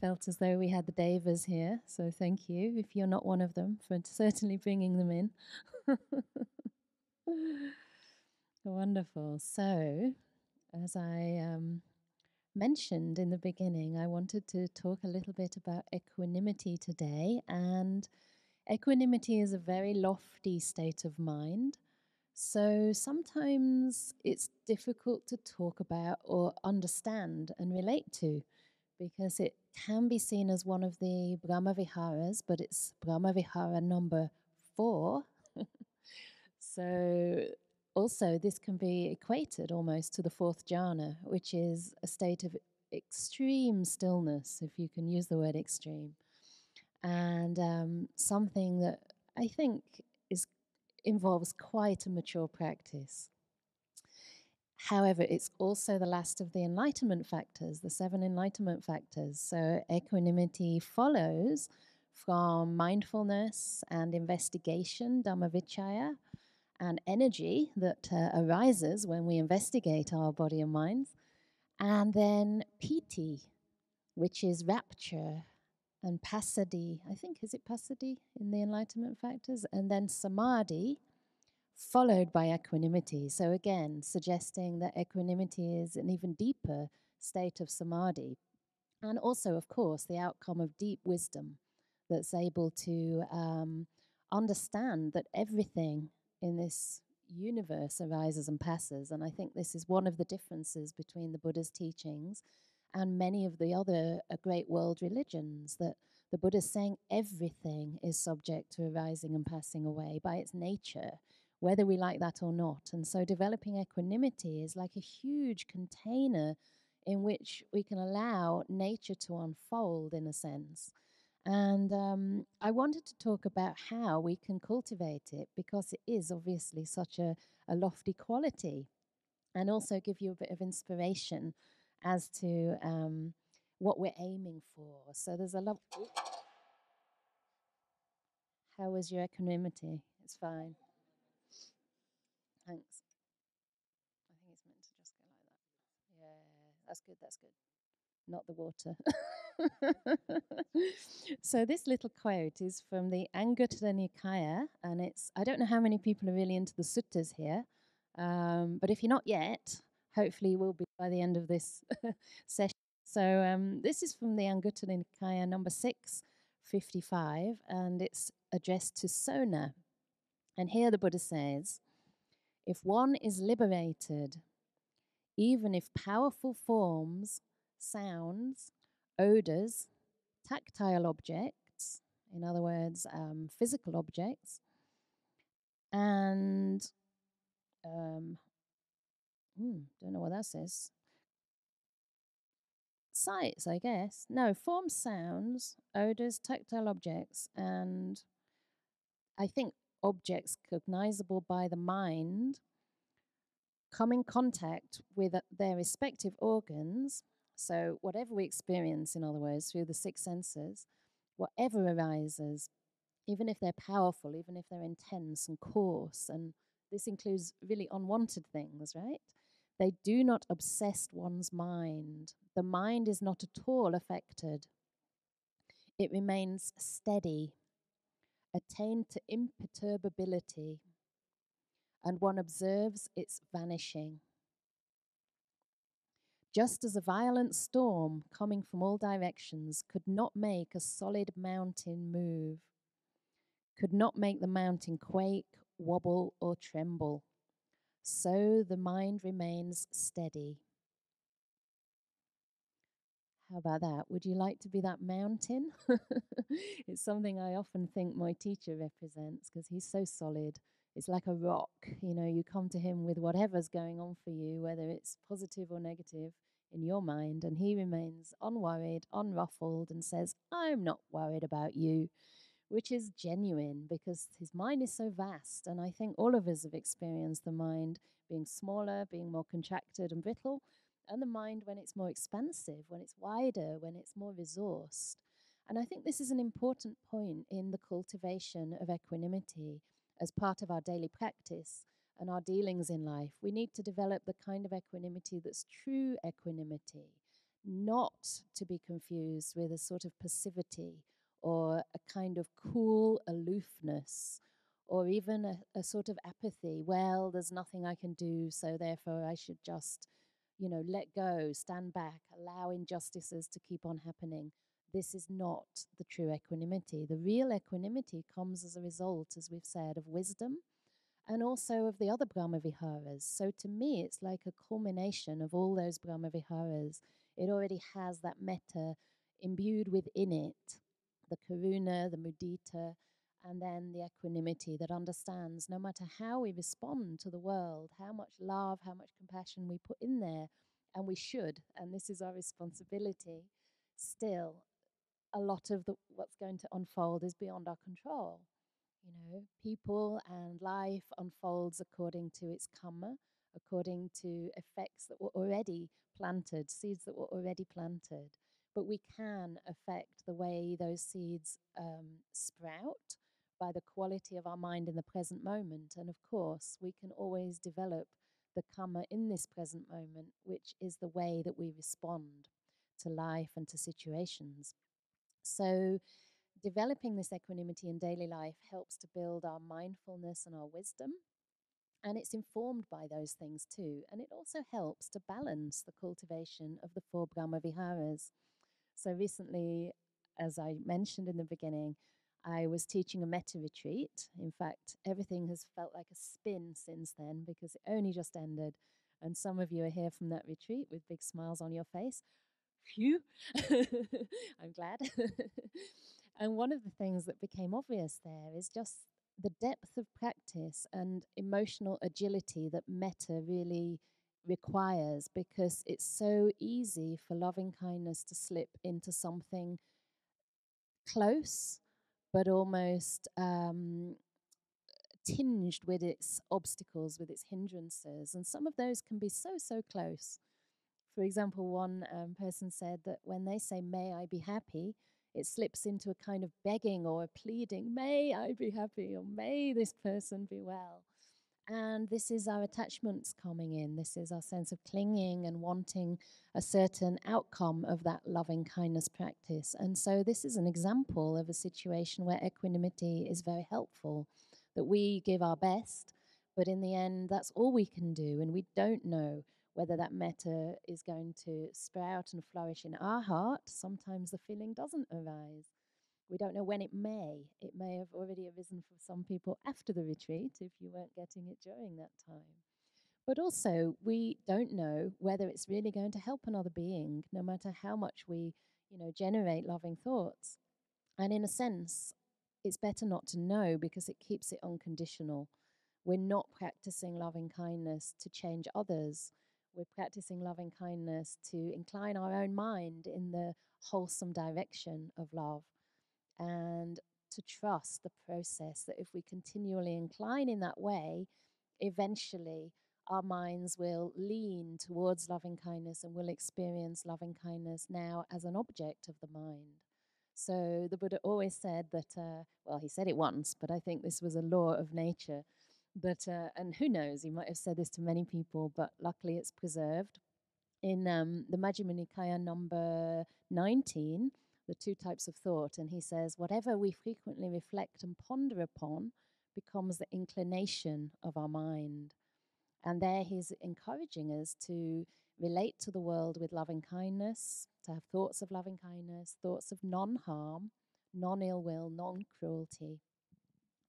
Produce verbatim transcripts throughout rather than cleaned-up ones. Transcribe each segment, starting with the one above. felt as though we had the devas here, so thank you, if you're not one of them, for certainly bringing them in. Wonderful. So, as I um, mentioned in the beginning, I wanted to talk a little bit about equanimity today, and equanimity is a very lofty state of mind. So sometimes it's difficult to talk about or understand and relate to, because it can be seen as one of the Brahmaviharas, but it's Brahmavihara number four. So also this can be equated almost to the fourth jhana, which is a state of extreme stillness, if you can use the word extreme. And um, something that I think is involves quite a mature practice. However, it's also the last of the enlightenment factors, the seven enlightenment factors. So equanimity follows from mindfulness and investigation, dhamma-vichaya, and energy that uh, arises when we investigate our body and minds. And then piti, which is rapture, and passaddhi, I think, is it passaddhi in the enlightenment factors? And then samadhi, followed by equanimity. So again, suggesting that equanimity is an even deeper state of samadhi. And also, of course, the outcome of deep wisdom that's able to um, understand that everything in this universe arises and passes. And I think this is one of the differences between the Buddha's teachings and many of the other great world religions, that the Buddha is saying everything is subject to arising and passing away by its nature, whether we like that or not. And so developing equanimity is like a huge container in which we can allow nature to unfold, in a sense. And um, I wanted to talk about how we can cultivate it, because it is obviously such a, a lofty quality, and also give you a bit of inspiration as to um, what we're aiming for. So there's a lot. Ooh. How was your equanimity? It's fine. Thanks. I think it's meant to just go like that. Yeah, that's good, that's good. Not the water. So this little quote is from the Anguttara Nikaya, and it's, I don't know how many people are really into the suttas here, um, but if you're not yet, hopefully will be by the end of this session. So um, this is from the Anguttara Nikaya number six fifty-five, and it's addressed to Sona. And here the Buddha says, if one is liberated, even if powerful forms, sounds, odors, tactile objects, in other words, um, physical objects, and um, Hmm, don't know what that says. Sights, I guess. No, forms, sounds, odors, tactile objects, and I think objects cognizable by the mind come in contact with their respective organs. So whatever we experience, in other words, through the six senses, whatever arises, even if they're powerful, even if they're intense and coarse, and this includes really unwanted things, right? They do not obsess one's mind. The mind is not at all affected. It remains steady, attained to imperturbability, and one observes its vanishing. Just as a violent storm coming from all directions could not make a solid mountain move, could not make the mountain quake, wobble, or tremble, so the mind remains steady. How about that? Would you like to be that mountain? It's something I often think my teacher represents, because he's so solid. It's like a rock. You know, you come to him with whatever's going on for you, whether it's positive or negative in your mind, and he remains unworried, unruffled, and says, I'm not worried about you, which is genuine, because his mind is so vast. And I think all of us have experienced the mind being smaller, being more contracted and brittle, and the mind when it's more expansive, when it's wider, when it's more resourced. And I think this is an important point in the cultivation of equanimity as part of our daily practice and our dealings in life. We need to develop the kind of equanimity that's true equanimity, not to be confused with a sort of passivity or a kind of cool aloofness or even a, a sort of apathy. Well, there's nothing I can do, so therefore I should just, you know, let go, stand back, allow injustices to keep on happening. This is not the true equanimity. The real equanimity comes as a result, as we've said, of wisdom and also of the other Brahmaviharas. So to me, it's like a culmination of all those Brahmaviharas. It already has that metta imbued within it, the karuna, the mudita, and then the equanimity that understands no matter how we respond to the world, how much love, how much compassion we put in there, and we should, and this is our responsibility, still a lot of the, what's going to unfold is beyond our control. You know, people and life unfolds according to its karma, according to effects that were already planted, seeds that were already planted. But we can affect the way those seeds um, sprout by the quality of our mind in the present moment. And of course, we can always develop the karma in this present moment, which is the way that we respond to life and to situations. So developing this equanimity in daily life helps to build our mindfulness and our wisdom. And it's informed by those things too. And it also helps to balance the cultivation of the four Brahmaviharas. So recently, as I mentioned in the beginning, I was teaching a metta retreat. In fact, everything has felt like a spin since then because it only just ended. And some of you are here from that retreat with big smiles on your face. Phew, I'm glad. And one of the things that became obvious there is just the depth of practice and emotional agility that metta really requires, because it's so easy for loving kindness to slip into something close but almost um, tinged with its obstacles, with its hindrances. And some of those can be so, so close. For example, one um, person said that when they say, "May I be happy," it slips into a kind of begging or a pleading, "May I be happy," or "May this person be well." And this is our attachments coming in. This is our sense of clinging and wanting a certain outcome of that loving kindness practice. And so this is an example of a situation where equanimity is very helpful, that we give our best, but in the end, that's all we can do, and we don't know whether that metta is going to sprout and flourish in our heart. Sometimes the feeling doesn't arise. We don't know when it may. It may have already arisen for some people after the retreat if you weren't getting it during that time. But also, we don't know whether it's really going to help another being, no matter how much we, you know, generate loving thoughts. And in a sense, it's better not to know because it keeps it unconditional. We're not practicing loving kindness to change others. We're practicing loving kindness to incline our own mind in the wholesome direction of love and to trust the process that if we continually incline in that way, eventually our minds will lean towards loving kindness and will experience loving kindness now as an object of the mind. So the Buddha always said that, uh, well, he said it once, but I think this was a law of nature. But, uh, and who knows, he might have said this to many people, but luckily it's preserved. In um, the Majjhima Nikaya number nineteen, the two types of thought, and he says, whatever we frequently reflect and ponder upon becomes the inclination of our mind. And there he's encouraging us to relate to the world with loving kindness, to have thoughts of loving kindness, thoughts of non-harm, non-ill will, non-cruelty,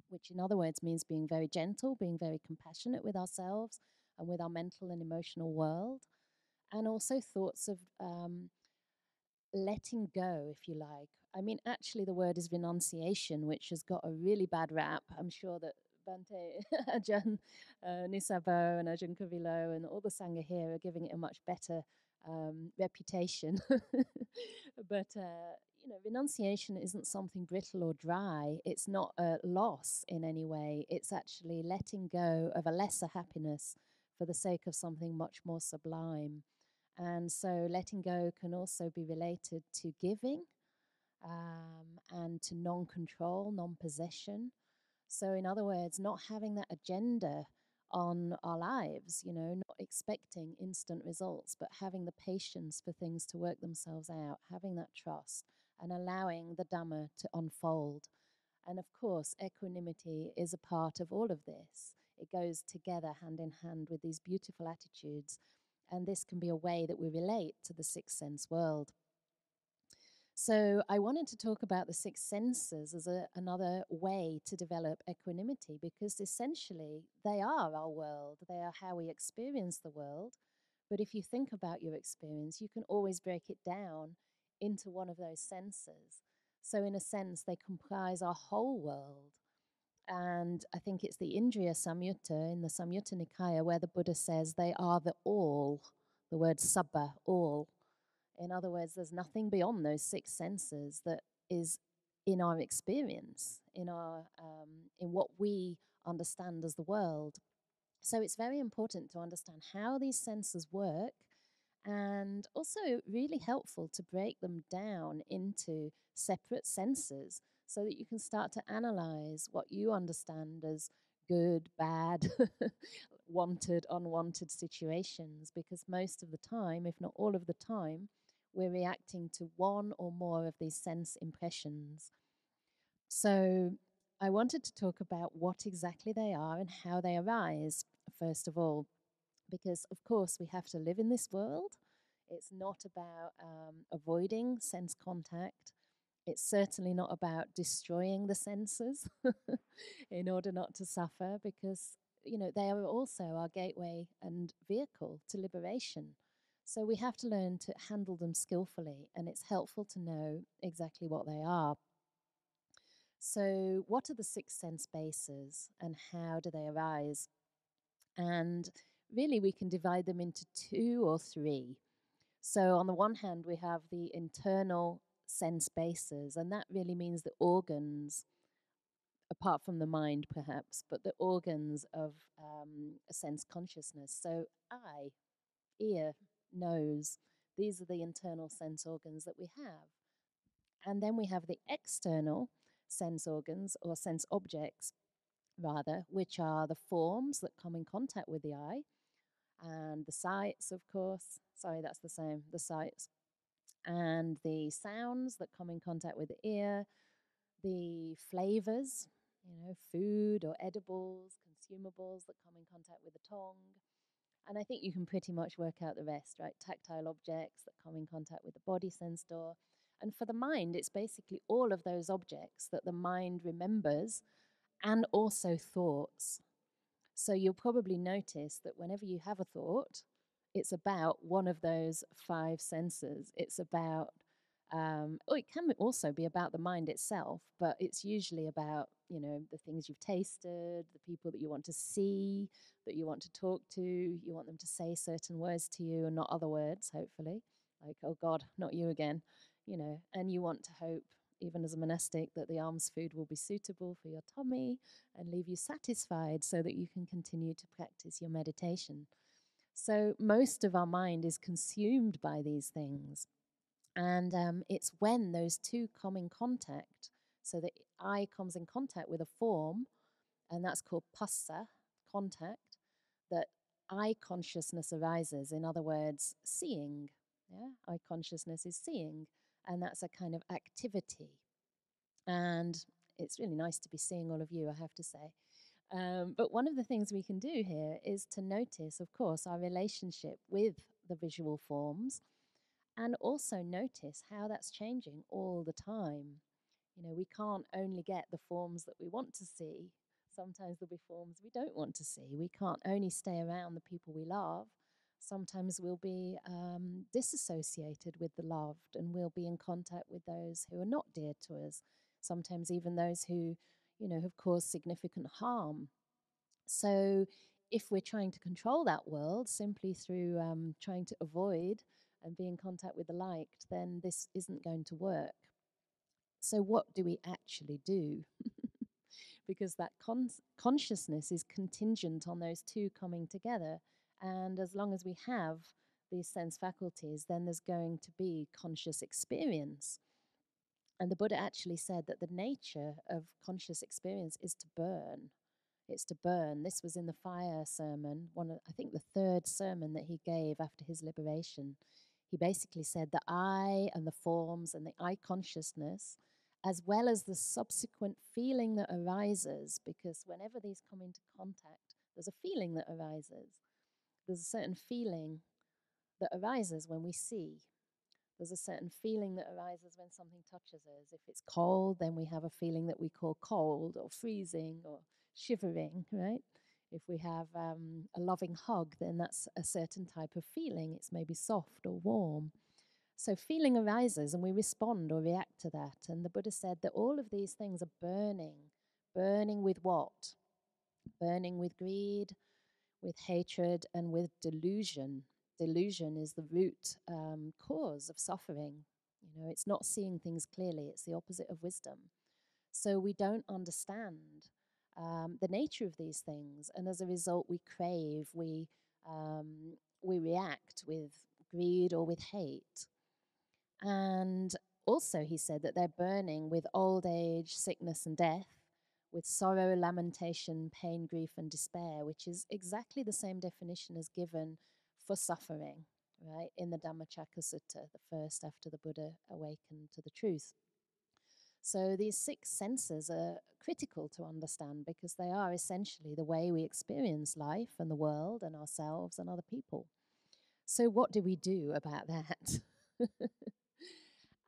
which in other words means being very gentle, being very compassionate with ourselves and with our mental and emotional world, and also thoughts of um, letting go, if you like. I mean, actually the word is renunciation, which has got a really bad rap. I'm sure that Bhante Ajahn uh, Nisabo and Ajahn Kavilo and all the Sangha here are giving it a much better um, reputation. But uh, you know, renunciation isn't something brittle or dry. It's not a loss in any way. It's actually letting go of a lesser happiness for the sake of something much more sublime. And so letting go can also be related to giving um, and to non-control, non-possession. So in other words, not having that agenda on our lives, you know, not expecting instant results, but having the patience for things to work themselves out, having that trust, and allowing the Dhamma to unfold. And of course, equanimity is a part of all of this. It goes together hand in hand with these beautiful attitudes. And this can be a way that we relate to the sixth sense world. So I wanted to talk about the six senses as a, another way to develop equanimity, because essentially they are our world. They are how we experience the world. But if you think about your experience, you can always break it down into one of those senses. So in a sense, they comprise our whole world. And I think it's the Indriya Samyutta in the Samyutta Nikaya where the Buddha says they are the all, the word sabba, all. In other words, there's nothing beyond those six senses that is in our experience, in our um, in what we understand as the world. So it's very important to understand how these senses work, and also really helpful to break them down into separate senses so that you can start to analyze what you understand as good, bad, wanted, unwanted situations, because most of the time, if not all of the time, we're reacting to one or more of these sense impressions. So I wanted to talk about what exactly they are and how they arise, first of all, because, of course, we have to live in this world. It's not about um, avoiding sense contact. It's certainly not about destroying the senses in order not to suffer, because, you know, they are also our gateway and vehicle to liberation. So we have to learn to handle them skillfully, and it's helpful to know exactly what they are. So what are the six sense bases and how do they arise? And really we can divide them into two or three. So on the one hand, we have the internal sense bases, and that really means the organs, apart from the mind perhaps, but the organs of um, a sense consciousness. So eye, ear, nose, these are the internal sense organs that we have. And then we have the external sense organs, or sense objects rather, which are the forms that come in contact with the eye, and the sights, of course, sorry, that's the same, the sights, and the sounds that come in contact with the ear, the flavors, you know, food or edibles, consumables that come in contact with the tongue. And I think you can pretty much work out the rest, right? Tactile objects that come in contact with the body sense door. And for the mind, it's basically all of those objects that the mind remembers, and also thoughts. So you'll probably notice that whenever you have a thought, it's about one of those five senses. It's about, um, or it can also be about the mind itself, but it's usually about, you know, the things you've tasted, the people that you want to see, that you want to talk to, you want them to say certain words to you and not other words, hopefully. Like, oh God, not you again, you know, and you want to hope, even as a monastic, that the alms food will be suitable for your tummy and leave you satisfied so that you can continue to practice your meditation. So most of our mind is consumed by these things. And um, it's when those two come in contact, so the eye comes in contact with a form, and that's called passa, contact, that eye consciousness arises. In other words, seeing. Yeah, eye consciousness is seeing. And that's a kind of activity. And it's really nice to be seeing all of you, I have to say. Um, but one of the things we can do here is to notice, of course, our relationship with the visual forms, and also notice how that's changing all the time. You know, we can't only get the forms that we want to see. Sometimes there'll be forms we don't want to see. We can't only stay around the people we love. Sometimes we'll be um, disassociated with the loved, and we'll be in contact with those who are not dear to us, sometimes even those who, you know, have caused significant harm. So if we're trying to control that world simply through um, trying to avoid and be in contact with the liked, then this isn't going to work. So what do we actually do? Because that con consciousness is contingent on those two coming together. And as long as we have these sense faculties, then there's going to be conscious experience. And the Buddha actually said that the nature of conscious experience is to burn. It's to burn. This was in the fire sermon, one of, I think the third sermon that he gave after his liberation. He basically said the I and the forms and the I consciousness, as well as the subsequent feeling that arises, because whenever these come into contact, there's a feeling that arises. There's a certain feeling that arises when we see. There's a certain feeling that arises when something touches us. If it's cold, then we have a feeling that we call cold or freezing or shivering, right? If we have um, a loving hug, then that's a certain type of feeling. It's maybe soft or warm. So feeling arises and we respond or react to that. And the Buddha said that all of these things are burning. Burning with what? Burning with greed, with hatred, and with delusion. Delusion is the root um, cause of suffering. You know, it's not seeing things clearly. It's the opposite of wisdom. So we don't understand um, the nature of these things. And as a result, we crave, we, um, we react with greed or with hate. And also he said that they're burning with old age, sickness and death, with sorrow, lamentation, pain, grief and despair, which is exactly the same definition as given for suffering, right, in the Dhammacakka Sutta, the first after the Buddha awakened to the truth. So these six senses are critical to understand because they are essentially the way we experience life and the world and ourselves and other people. So what do we do about that?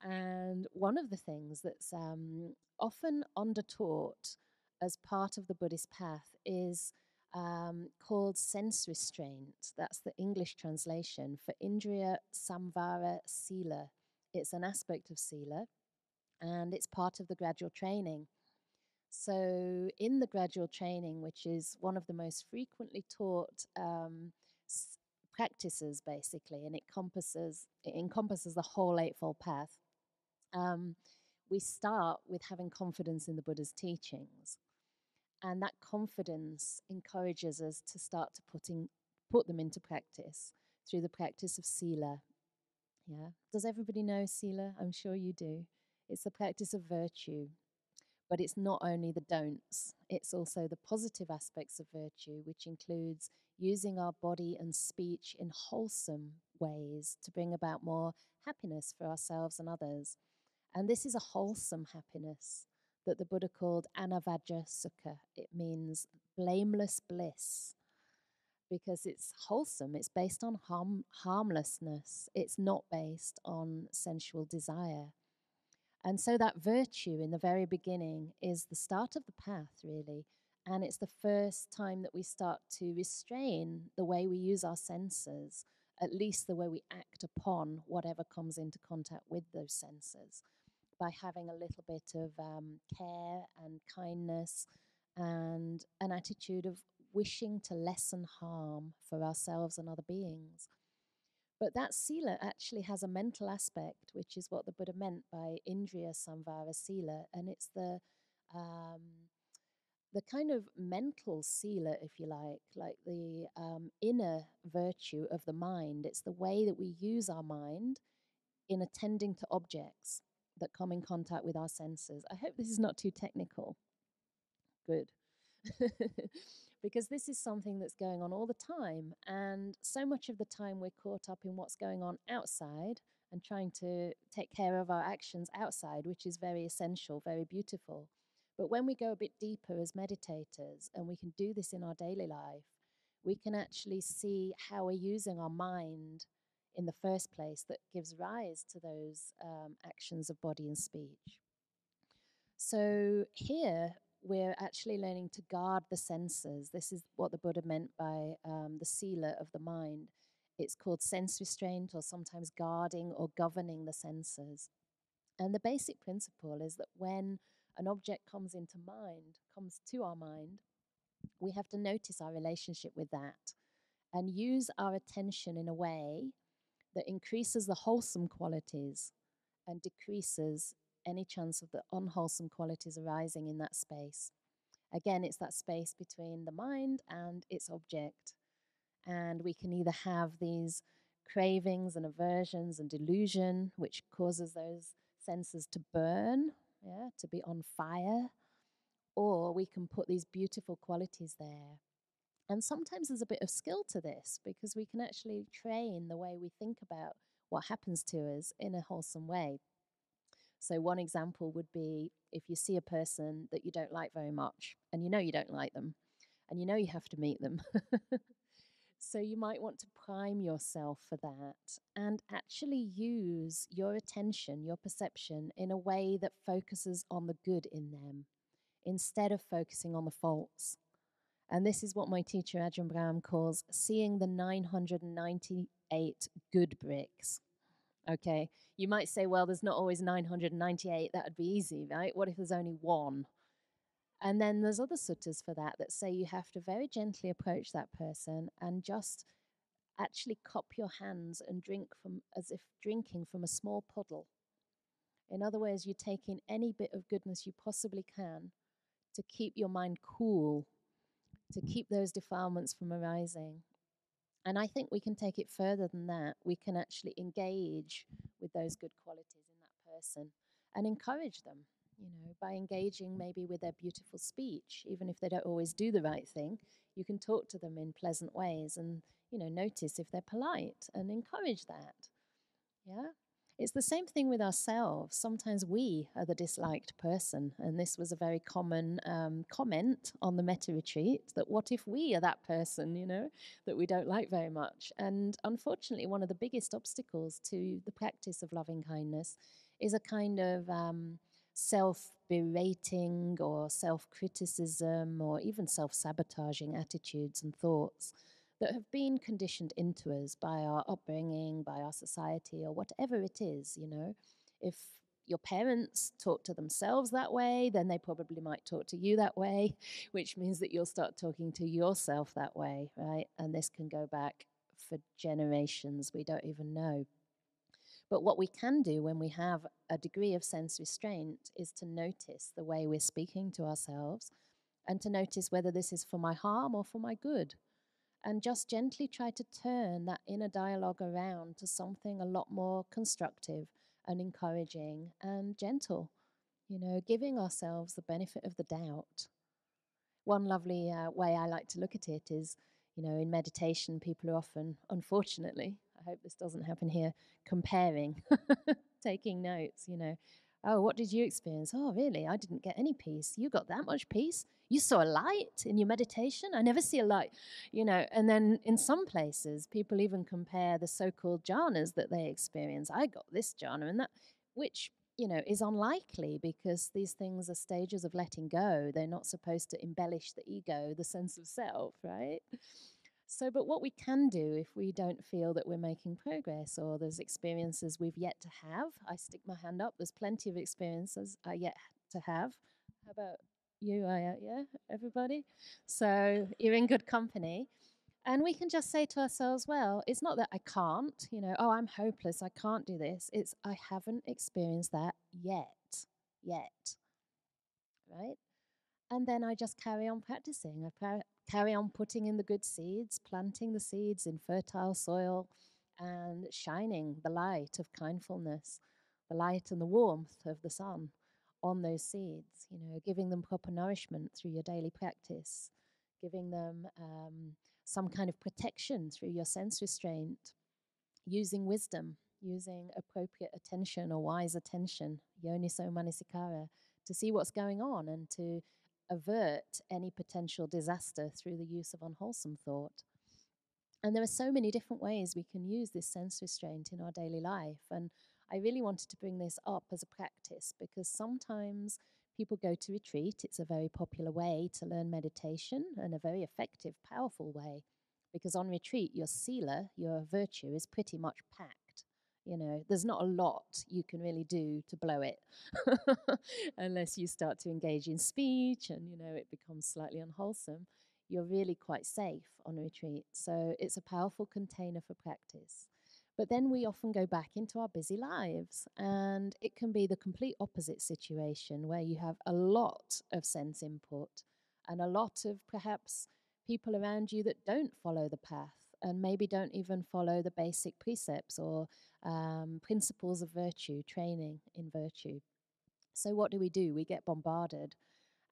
And one of the things that's um, often undertaught as part of the Buddhist path is um, called sense restraint. That's the English translation for Indriya Samvara Sila. It's an aspect of Sila, and it's part of the gradual training. So in the gradual training, which is one of the most frequently taught um, practices, basically, and it encompasses, it encompasses the whole Eightfold Path, Um, we start with having confidence in the Buddha's teachings. And that confidence encourages us to start to put, in, put them into practice through the practice of Sila. Yeah. Does everybody know Sila? I'm sure you do. It's the practice of virtue. But it's not only the don'ts, it's also the positive aspects of virtue, which includes using our body and speech in wholesome ways to bring about more happiness for ourselves and others. And this is a wholesome happiness that the Buddha called anavajja sukha. It means blameless bliss because it's wholesome. It's based on harm, harmlessness. It's not based on sensual desire. And so that virtue in the very beginning is the start of the path, really. And it's the first time that we start to restrain the way we use our senses, at least the way we act upon whatever comes into contact with those senses, by having a little bit of um, care and kindness and an attitude of wishing to lessen harm for ourselves and other beings. But that Sila actually has a mental aspect, which is what the Buddha meant by Indriya Samvara Sila. And it's the um, the kind of mental Sila, if you like, like the um, inner virtue of the mind. It's the way that we use our mind in attending to objects that come in contact with our senses. I hope this is not too technical. Good. Because this is something that's going on all the time, and so much of the time we're caught up in what's going on outside and trying to take care of our actions outside, which is very essential, very beautiful. But when we go a bit deeper as meditators, and we can do this in our daily life, we can actually see how we're using our mind in the first place that gives rise to those um, actions of body and speech. So here, we're actually learning to guard the senses. This is what the Buddha meant by um, the Sila of the mind. It's called sense restraint, or sometimes guarding or governing the senses. And the basic principle is that when an object comes into mind, comes to our mind, we have to notice our relationship with that and use our attention in a way that increases the wholesome qualities and decreases any chance of the unwholesome qualities arising in that space. Again, it's that space between the mind and its object. And we can either have these cravings and aversions and delusion, which causes those senses to burn, yeah, to be on fire, or we can put these beautiful qualities there. And sometimes there's a bit of skill to this, because we can actually train the way we think about what happens to us in a wholesome way. So one example would be if you see a person that you don't like very much, and you know you don't like them, and you know you have to meet them. So you might want to prime yourself for that and actually use your attention, your perception, in a way that focuses on the good in them instead of focusing on the faults. And this is what my teacher Ajahn Brahm calls seeing the nine hundred ninety-eight good bricks. Okay, you might say, well, there's not always nine hundred ninety-eight. That would be easy, right? What if there's only one? And then there's other suttas for that that say you have to very gently approach that person and just actually cup your hands and drink from, as if drinking from a small puddle. In other words, you take in any bit of goodness you possibly can to keep your mind cool, to keep those defilements from arising. And I think we can take it further than that. We can actually engage with those good qualities in that person and encourage them, you know, by engaging maybe with their beautiful speech. Even if they don't always do the right thing, you can talk to them in pleasant ways and, you know, notice if they're polite and encourage that. Yeah? It's the same thing with ourselves. Sometimes we are the disliked person. And this was a very common um, comment on the metta retreat, that what if we are that person, you know, that we don't like very much? And unfortunately, one of the biggest obstacles to the practice of loving kindness is a kind of um, self-berating or self-criticism or even self-sabotaging attitudes and thoughts that have been conditioned into us by our upbringing, by our society, or whatever it is, you know. If your parents talk to themselves that way, then they probably might talk to you that way, which means that you'll start talking to yourself that way, right? And this can go back for generations. We don't even know. But what we can do when we have a degree of sense restraint is to notice the way we're speaking to ourselves and to notice whether this is for my harm or for my good. And just gently try to turn that inner dialogue around to something a lot more constructive and encouraging and gentle, you know, giving ourselves the benefit of the doubt. One lovely uh, way I like to look at it is, you know, in meditation, people are often, unfortunately, I hope this doesn't happen here, comparing, taking notes, you know. Oh, what did you experience? Oh, really? I didn't get any peace. You got that much peace? You saw a light in your meditation? I never see a light, you know. And then in some places, people even compare the so-called jhanas that they experience. I got this jhana and that, which, you know, is unlikely, because these things are stages of letting go. They're not supposed to embellish the ego, the sense of self, right? So, but what we can do if we don't feel that we're making progress or there's experiences we've yet to have, I stick my hand up, there's plenty of experiences I yet to have. How about you, I, yeah, everybody? So you're in good company. And we can just say to ourselves, well, it's not that I can't, you know, oh, I'm hopeless, I can't do this. It's I haven't experienced that yet, yet, right? And then I just carry on practicing. I practice. Carry on putting in the good seeds, planting the seeds in fertile soil and shining the light of kindfulness, the light and the warmth of the sun on those seeds, you know, giving them proper nourishment through your daily practice, giving them um, some kind of protection through your sense restraint, using wisdom, using appropriate attention or wise attention, yoniso manisikara, to see what's going on and to avert any potential disaster through the use of unwholesome thought. And there are so many different ways we can use this sense restraint in our daily life. And I really wanted to bring this up as a practice, because sometimes people go to retreat. It's a very popular way to learn meditation and a very effective, powerful way, because on retreat, your sila, your virtue, is pretty much packed. You know, there's not a lot you can really do to blow it unless you start to engage in speech and, you know, it becomes slightly unwholesome. You're really quite safe on retreat. So it's a powerful container for practice. But then we often go back into our busy lives, and it can be the complete opposite situation where you have a lot of sense input and a lot of perhaps people around you that don't follow the path and maybe don't even follow the basic precepts or um, principles of virtue, training in virtue. So what do we do? We get bombarded.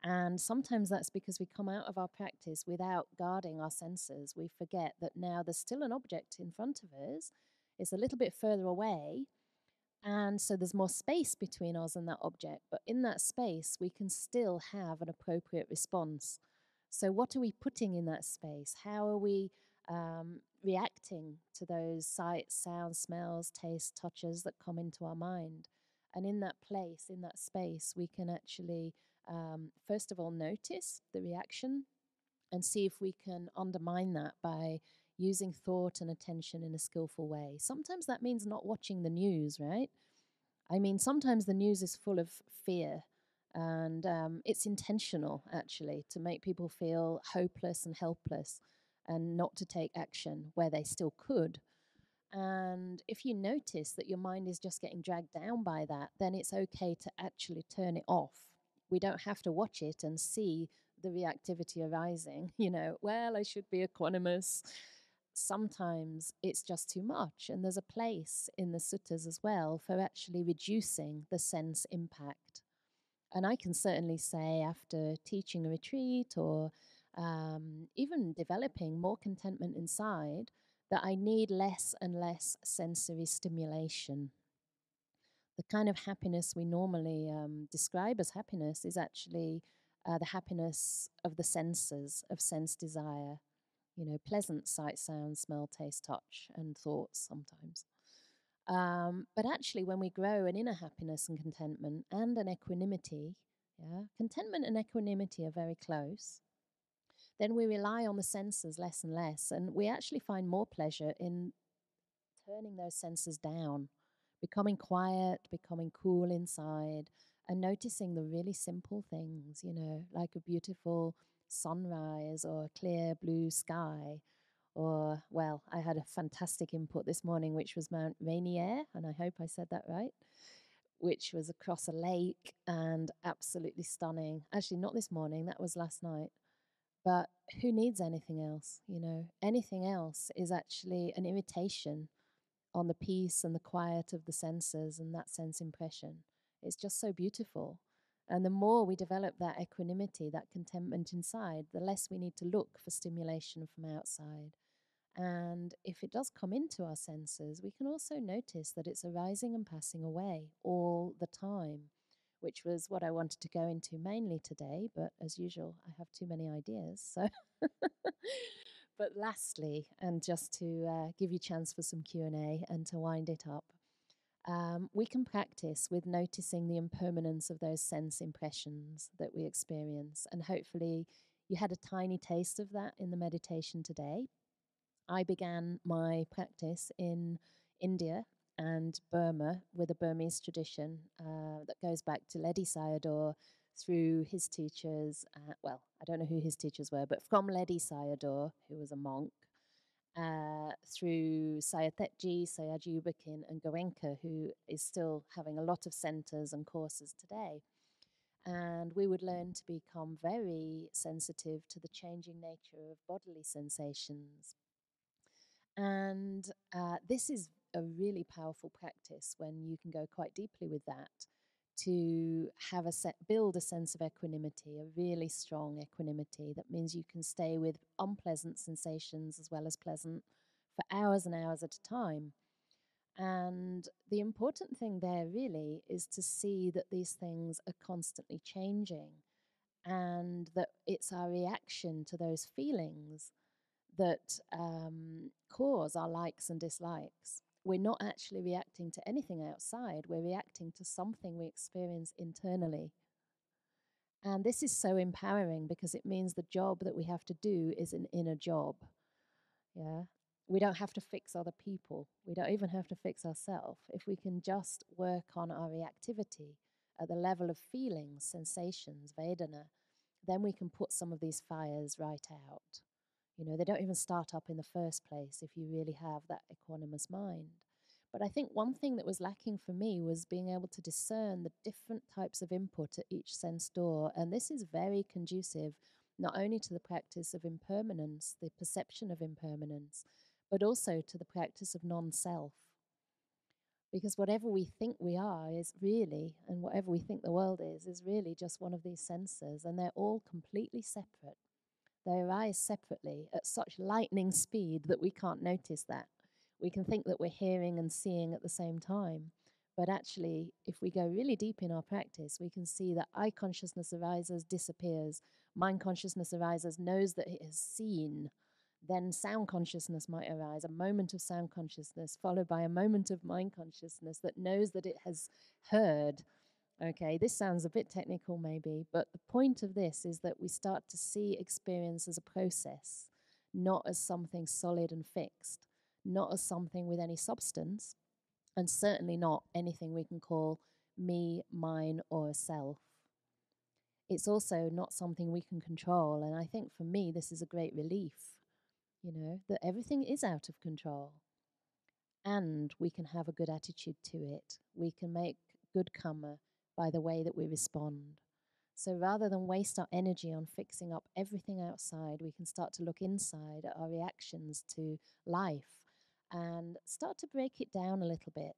And sometimes that's because we come out of our practice without guarding our senses. We forget that now there's still an object in front of us. It's a little bit further away. And so there's more space between us and that object. But in that space, we can still have an appropriate response. So what are we putting in that space? How are we um, reacting to those sights, sounds, smells, tastes, touches that come into our mind? And in that place, in that space, we can actually, um, first of all, notice the reaction and see if we can undermine that by using thought and attention in a skillful way. Sometimes that means not watching the news, right? I mean, sometimes the news is full of fear, and um, it's intentional, actually, to make people feel hopeless and helpless and not to take action where they still could. And if you notice that your mind is just getting dragged down by that, then it's okay to actually turn it off. We don't have to watch it and see the reactivity arising. You know, well, I should be equanimous. Sometimes it's just too much. And there's a place in the suttas as well for actually reducing the sense impact. And I can certainly say after teaching a retreat or um, even developing more contentment inside, that I need less and less sensory stimulation. The kind of happiness we normally um, describe as happiness is actually uh, the happiness of the senses, of sense desire. You know, pleasant sight, sound, smell, taste, touch, and thoughts sometimes. Um, but actually, when we grow an inner happiness and contentment and an equanimity, yeah, contentment and equanimity are very close, then we rely on the senses less and less, and we actually find more pleasure in turning those senses down, becoming quiet, becoming cool inside, and noticing the really simple things, you know, like a beautiful sunrise or a clear blue sky. Or, well, I had a fantastic input this morning, which was Mount Rainier, and I hope I said that right, which was across a lake and absolutely stunning. Actually, not this morning, that was last night. But who needs anything else, you know? Anything else is actually an irritation on the peace and the quiet of the senses and that sense impression. It's just so beautiful. And the more we develop that equanimity, that contentment inside, the less we need to look for stimulation from outside. And if it does come into our senses, we can also notice that it's arising and passing away all the time, which was what I wanted to go into mainly today, but as usual, I have too many ideas. So, but lastly, and just to uh, give you a chance for some Q and A and to wind it up, um, we can practice with noticing the impermanence of those sense impressions that we experience. And hopefully you had a tiny taste of that in the meditation today. I began my practice in India and Burma with a Burmese tradition uh, that goes back to Ledi Sayadaw through his teachers. Uh, well, I don't know who his teachers were, but from Ledi Sayadaw, who was a monk, uh, through Sayathetji, Sayagyi Ubakin, and Goenka, who is still having a lot of centres and courses today. And we would learn to become very sensitive to the changing nature of bodily sensations. And uh, this is a really powerful practice when you can go quite deeply with that to have a set, build a sense of equanimity, a really strong equanimity. That means you can stay with unpleasant sensations as well as pleasant for hours and hours at a time. And the important thing there really is to see that these things are constantly changing and that it's our reaction to those feelings that um, cause our likes and dislikes. We're not actually reacting to anything outside. We're reacting to something we experience internally. And this is so empowering because it means the job that we have to do is an inner job. Yeah, we don't have to fix other people. We don't even have to fix ourselves. If we can just work on our reactivity at the level of feelings, sensations, vedana, then we can put some of these fires right out. You know, they don't even start up in the first place if you really have that equanimous mind. But I think one thing that was lacking for me was being able to discern the different types of input at each sense door. And this is very conducive, not only to the practice of impermanence, the perception of impermanence, but also to the practice of non-self. Because whatever we think we are is really, and whatever we think the world is, is really just one of these senses, and they're all completely separate. They arise separately at such lightning speed that we can't notice that. We can think that we're hearing and seeing at the same time, but actually, if we go really deep in our practice, we can see that eye consciousness arises, disappears, mind consciousness arises, knows that it has seen. Then sound consciousness might arise, a moment of sound consciousness, followed by a moment of mind consciousness that knows that it has heard. Okay, this sounds a bit technical maybe, but the point of this is that we start to see experience as a process, not as something solid and fixed, not as something with any substance, and certainly not anything we can call me, mine, or self. It's also not something we can control, and I think for me this is a great relief. You know, that everything is out of control and we can have a good attitude to it. We can make good karma by the way that we respond. So rather than waste our energy on fixing up everything outside, we can start to look inside at our reactions to life and start to break it down a little bit,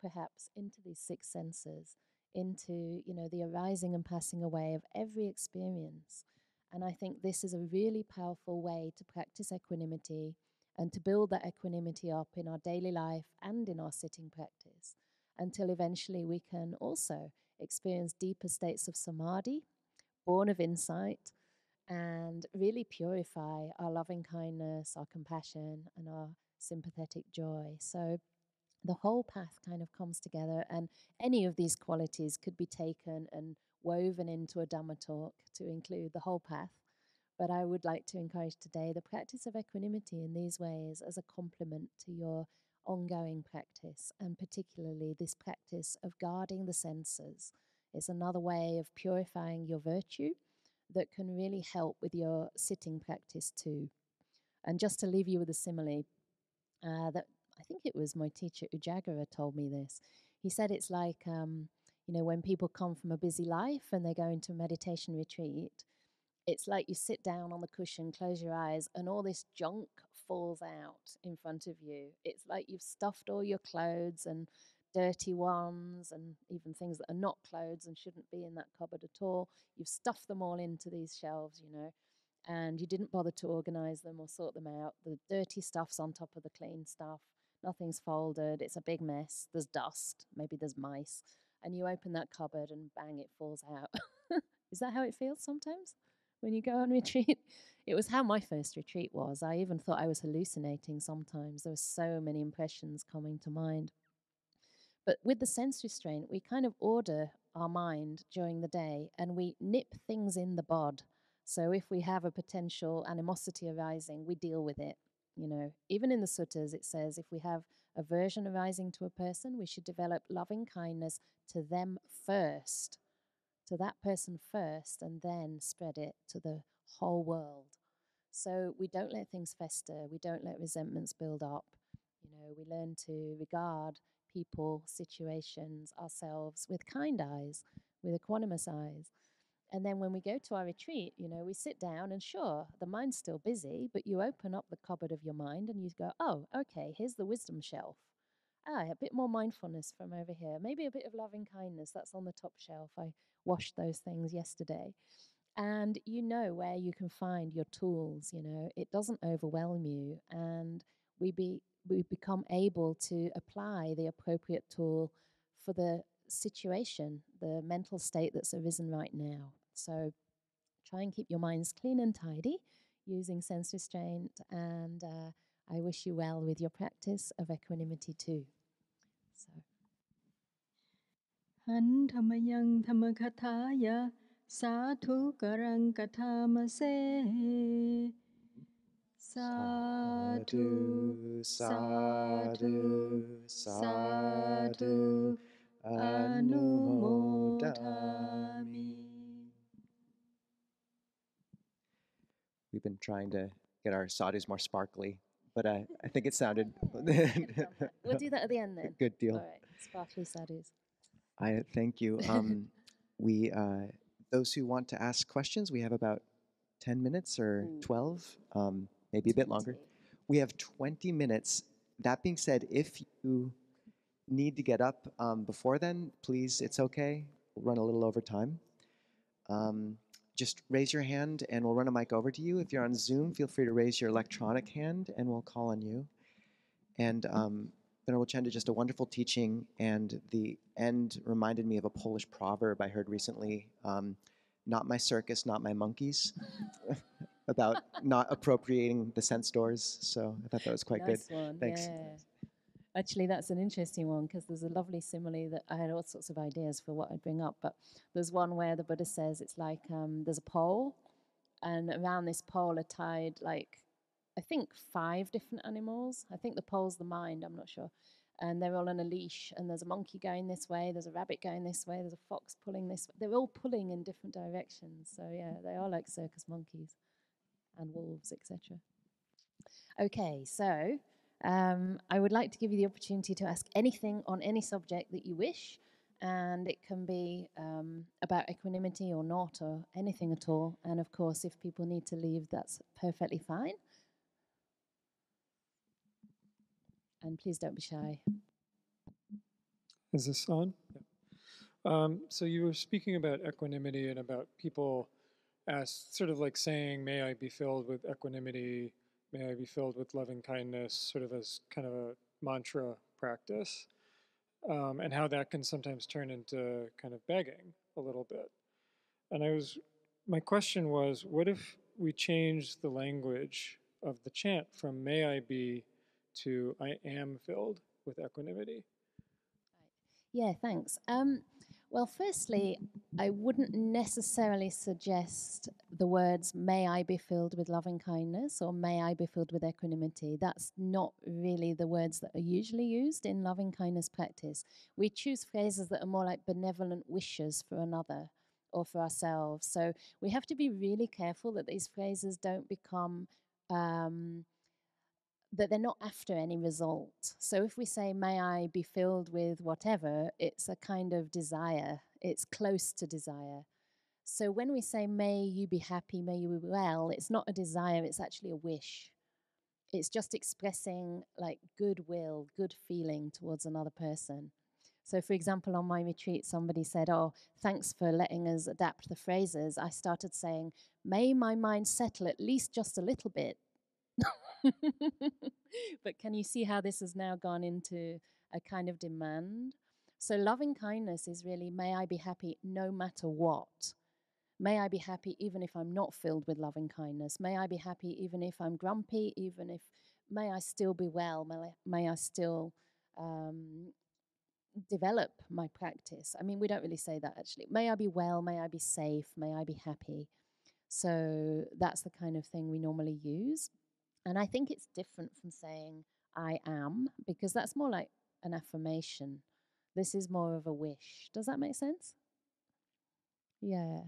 perhaps into these six senses, into, you know, the arising and passing away of every experience. And I think this is a really powerful way to practice equanimity and to build that equanimity up in our daily life and in our sitting practice, until eventually we can also experience deeper states of samadhi, born of insight, and really purify our loving kindness, our compassion, and our sympathetic joy. So the whole path kind of comes together, and any of these qualities could be taken and woven into a Dhamma talk to include the whole path. But I would like to encourage today the practice of equanimity in these ways as a complement to your ongoing practice, and particularly this practice of guarding the senses. It's another way of purifying your virtue that can really help with your sitting practice too. And just to leave you with a simile, uh, that I think it was my teacher Ujjagara told me this. He said it's like, um, you know, when people come from a busy life and they go into a meditation retreat, it's like you sit down on the cushion, close your eyes, and all this junk falls out in front of you. It's like you've stuffed all your clothes and dirty ones and even things that are not clothes and shouldn't be in that cupboard at all. You've stuffed them all into these shelves, you know, and you didn't bother to organize them or sort them out. The dirty stuff's on top of the clean stuff. Nothing's folded. It's a big mess. There's dust. Maybe there's mice. And you open that cupboard and bang, it falls out. Is that how it feels sometimes when you go on retreat? It was how my first retreat was. I even thought I was hallucinating sometimes. There were so many impressions coming to mind. But with the sense restraint, we kind of order our mind during the day and we nip things in the bud. So if we have a potential animosity arising, we deal with it. You know, even in the suttas, it says if we have aversion arising to a person, we should develop loving kindness to them first, to that person first, and then spread it to the whole world. So we don't let things fester. We don't let resentments build up. You know, we learn to regard people, situations, ourselves with kind eyes, with equanimous eyes. And then when we go to our retreat, you know, we sit down and sure, the mind's still busy, but you open up the cupboard of your mind and you go, oh, okay, here's the wisdom shelf. Ah, a bit more mindfulness from over here. Maybe a bit of loving kindness. That's on the top shelf. I washed those things yesterday. And you know where you can find your tools, you know. It doesn't overwhelm you. And we be we become able to apply the appropriate tool for the situation, the mental state that's arisen right now. So try and keep your minds clean and tidy using sense restraint, and uh, I wish you well with your practice of equanimity too. So Han thamayang thamakathaya sathu karang kathamase sadhu sadhu sadhu Anumodami. We've been trying to get our sadhus more sparkly, but I, I think it sounded... We'll do that at the end then. Good deal. All right, sparkly sadhus. I thank you. Um, we uh, those who want to ask questions, we have about ten minutes or mm. twelve, um, maybe a bit longer. We have twenty minutes. That being said, if you need to get up um, before then, please, it's okay. We'll run a little over time. Um, just raise your hand and we'll run a mic over to you. If you're on Zoom, feel free to raise your electronic hand and we'll call on you. And um, Venerable Chenda, just a wonderful teaching, and the end reminded me of a Polish proverb I heard recently, um, not my circus, not my monkeys, about not appropriating the sense doors. So I thought that was quite nice good. One. Thanks. Yeah. Actually, that's an interesting one, because there's a lovely simile that I had all sorts of ideas for what I'd bring up, but there's one where the Buddha says it's like um, there's a pole, and around this pole are tied, like, I think five different animals. I think the pole's the mind, I'm not sure. And they're all on a leash, and there's a monkey going this way, there's a rabbit going this way, there's a fox pulling this way. They're all pulling in different directions. So yeah, they are like circus monkeys and wolves, et cetera. Okay, so um, I would like to give you the opportunity to ask anything on any subject that you wish, and it can be um, about equanimity or not, or anything at all. And of course, if people need to leave, that's perfectly fine. And please don't be shy. Is this on? Yeah. Um, so you were speaking about equanimity and about people as sort of like saying, may I be filled with equanimity, may I be filled with loving kindness, sort of as kind of a mantra practice, um, and how that can sometimes turn into kind of begging a little bit. And I was, my question was, what if we change the language of the chant from may I be to I am filled with equanimity? Yeah, thanks. Um, well, firstly, I wouldn't necessarily suggest the words may I be filled with loving kindness or may I be filled with equanimity. That's not really the words that are usually used in loving kindness practice. We choose phrases that are more like benevolent wishes for another or for ourselves. So we have to be really careful that these phrases don't become um, that they're not after any result. So if we say, may I be filled with whatever, it's a kind of desire. It's close to desire. So when we say, may you be happy, may you be well, it's not a desire, it's actually a wish. It's just expressing like goodwill, good feeling towards another person. So for example, on my retreat, somebody said, oh, thanks for letting us adapt the phrases. I started saying, may my mind settle at least just a little bit. But can you see how this has now gone into a kind of demand? So loving kindness is really, may I be happy no matter what. May I be happy even if I'm not filled with loving kindness. May I be happy even if I'm grumpy, even if, may I still be well, may I, may I still um, develop my practice. I mean, we don't really say that actually. May I be well, may I be safe, may I be happy. So that's the kind of thing we normally use. And I think it's different from saying, I am, because that's more like an affirmation. This is more of a wish. Does that make sense? Yeah.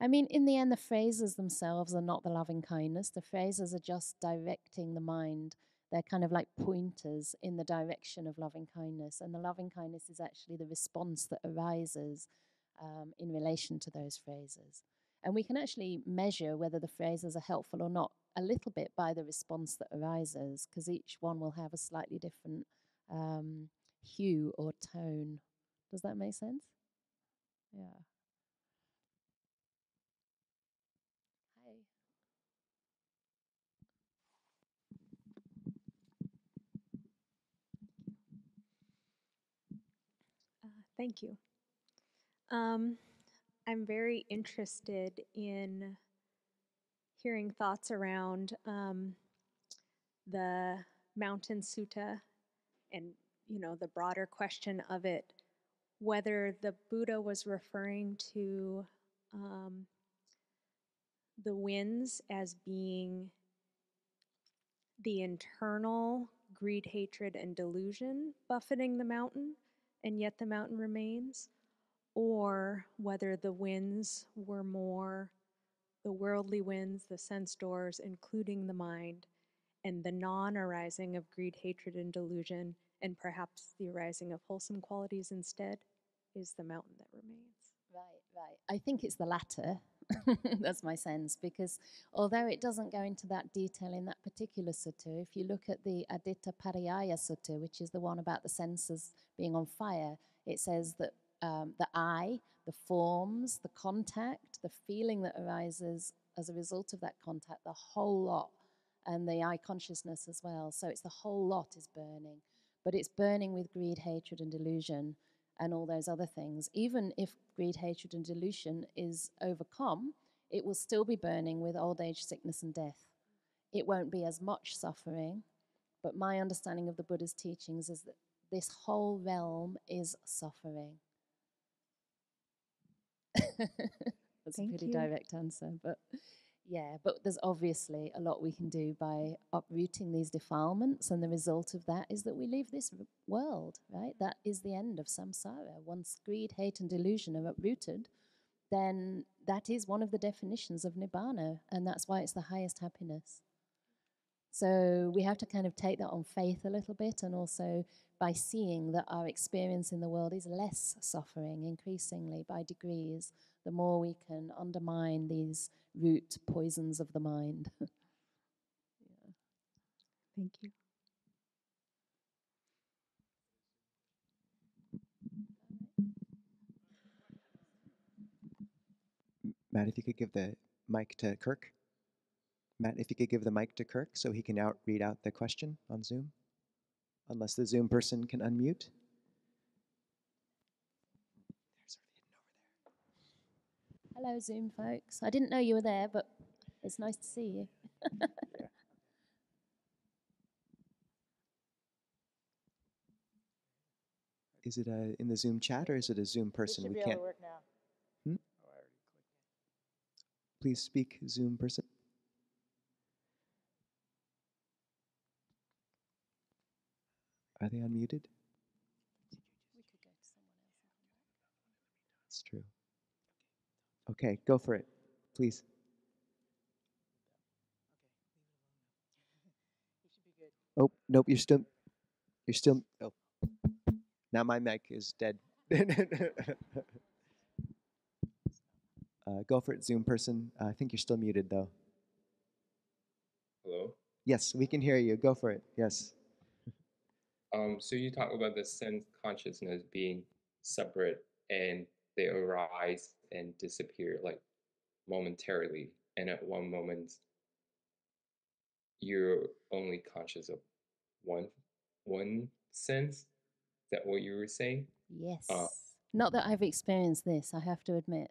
I mean, in the end, the phrases themselves are not the loving kindness. The phrases are just directing the mind. They're kind of like pointers in the direction of loving kindness. And the loving kindness is actually the response that arises um, in relation to those phrases. And we can actually measure whether the phrases are helpful or not a little bit by the response that arises, because each one will have a slightly different um, hue or tone. Does that make sense? Yeah. Hi. Uh, thank you. Um, I'm very interested in hearing thoughts around um, the Mountain Sutta and, you know, the broader question of it, whether the Buddha was referring to um, the winds as being the internal greed, hatred, and delusion buffeting the mountain, and yet the mountain remains, or whether the winds were more the worldly winds, the sense doors, including the mind, and the non-arising of greed, hatred, and delusion, and perhaps the arising of wholesome qualities instead, is the mountain that remains. Right, right. I think it's the latter. That's my sense, because although it doesn't go into that detail in that particular sutta, if you look at the Aditta Pariyaya sutta, which is the one about the senses being on fire, it says that um, the eye, the forms, the contact, the feeling that arises as a result of that contact, the whole lot, and the eye consciousness as well. So it's the whole lot is burning, but it's burning with greed, hatred, and delusion, and all those other things. Even if greed, hatred, and delusion is overcome, it will still be burning with old age, sickness, and death. It won't be as much suffering, but my understanding of the Buddha's teachings is that this whole realm is suffering. That's Thank a pretty you. direct answer, but yeah, but there's obviously a lot we can do by uprooting these defilements, and the result of that is that we leave this world, right? That is the end of samsara. Once greed, hate, and delusion are uprooted, then that is one of the definitions of nibbana, and that's why it's the highest happiness. So we have to kind of take that on faith a little bit, and also by seeing that our experience in the world is less suffering increasingly by degrees, the more we can undermine these root poisons of the mind. Yeah. Thank you. Matt, if you could give the mic to Kirk. Matt, if you could give the mic to Kirk so he can out read out the question on Zoom, unless the Zoom person can unmute. There's sort of hidden over there. Hello, Zoom folks. I didn't know you were there, but it's nice to see you. Yeah. Is it a, in the Zoom chat, or is it a Zoom person? We can't. It should be able to work now. Hmm? Oh, I already clicked. Please speak, Zoom person. Are they unmuted? We could go to someone else. That's true. Okay, go for it, please. You should be good. Oh, nope, you're still, you're still, oh. Now my mic is dead. uh, go for it, Zoom person. Uh, I think you're still muted, though. Hello? Yes, we can hear you. Go for it, yes. Um, so you talk about the sense consciousness being separate, and they arise and disappear like momentarily. And at one moment, you're only conscious of one one sense. Is that what you were saying? Yes. Uh, Not that I've experienced this, I have to admit.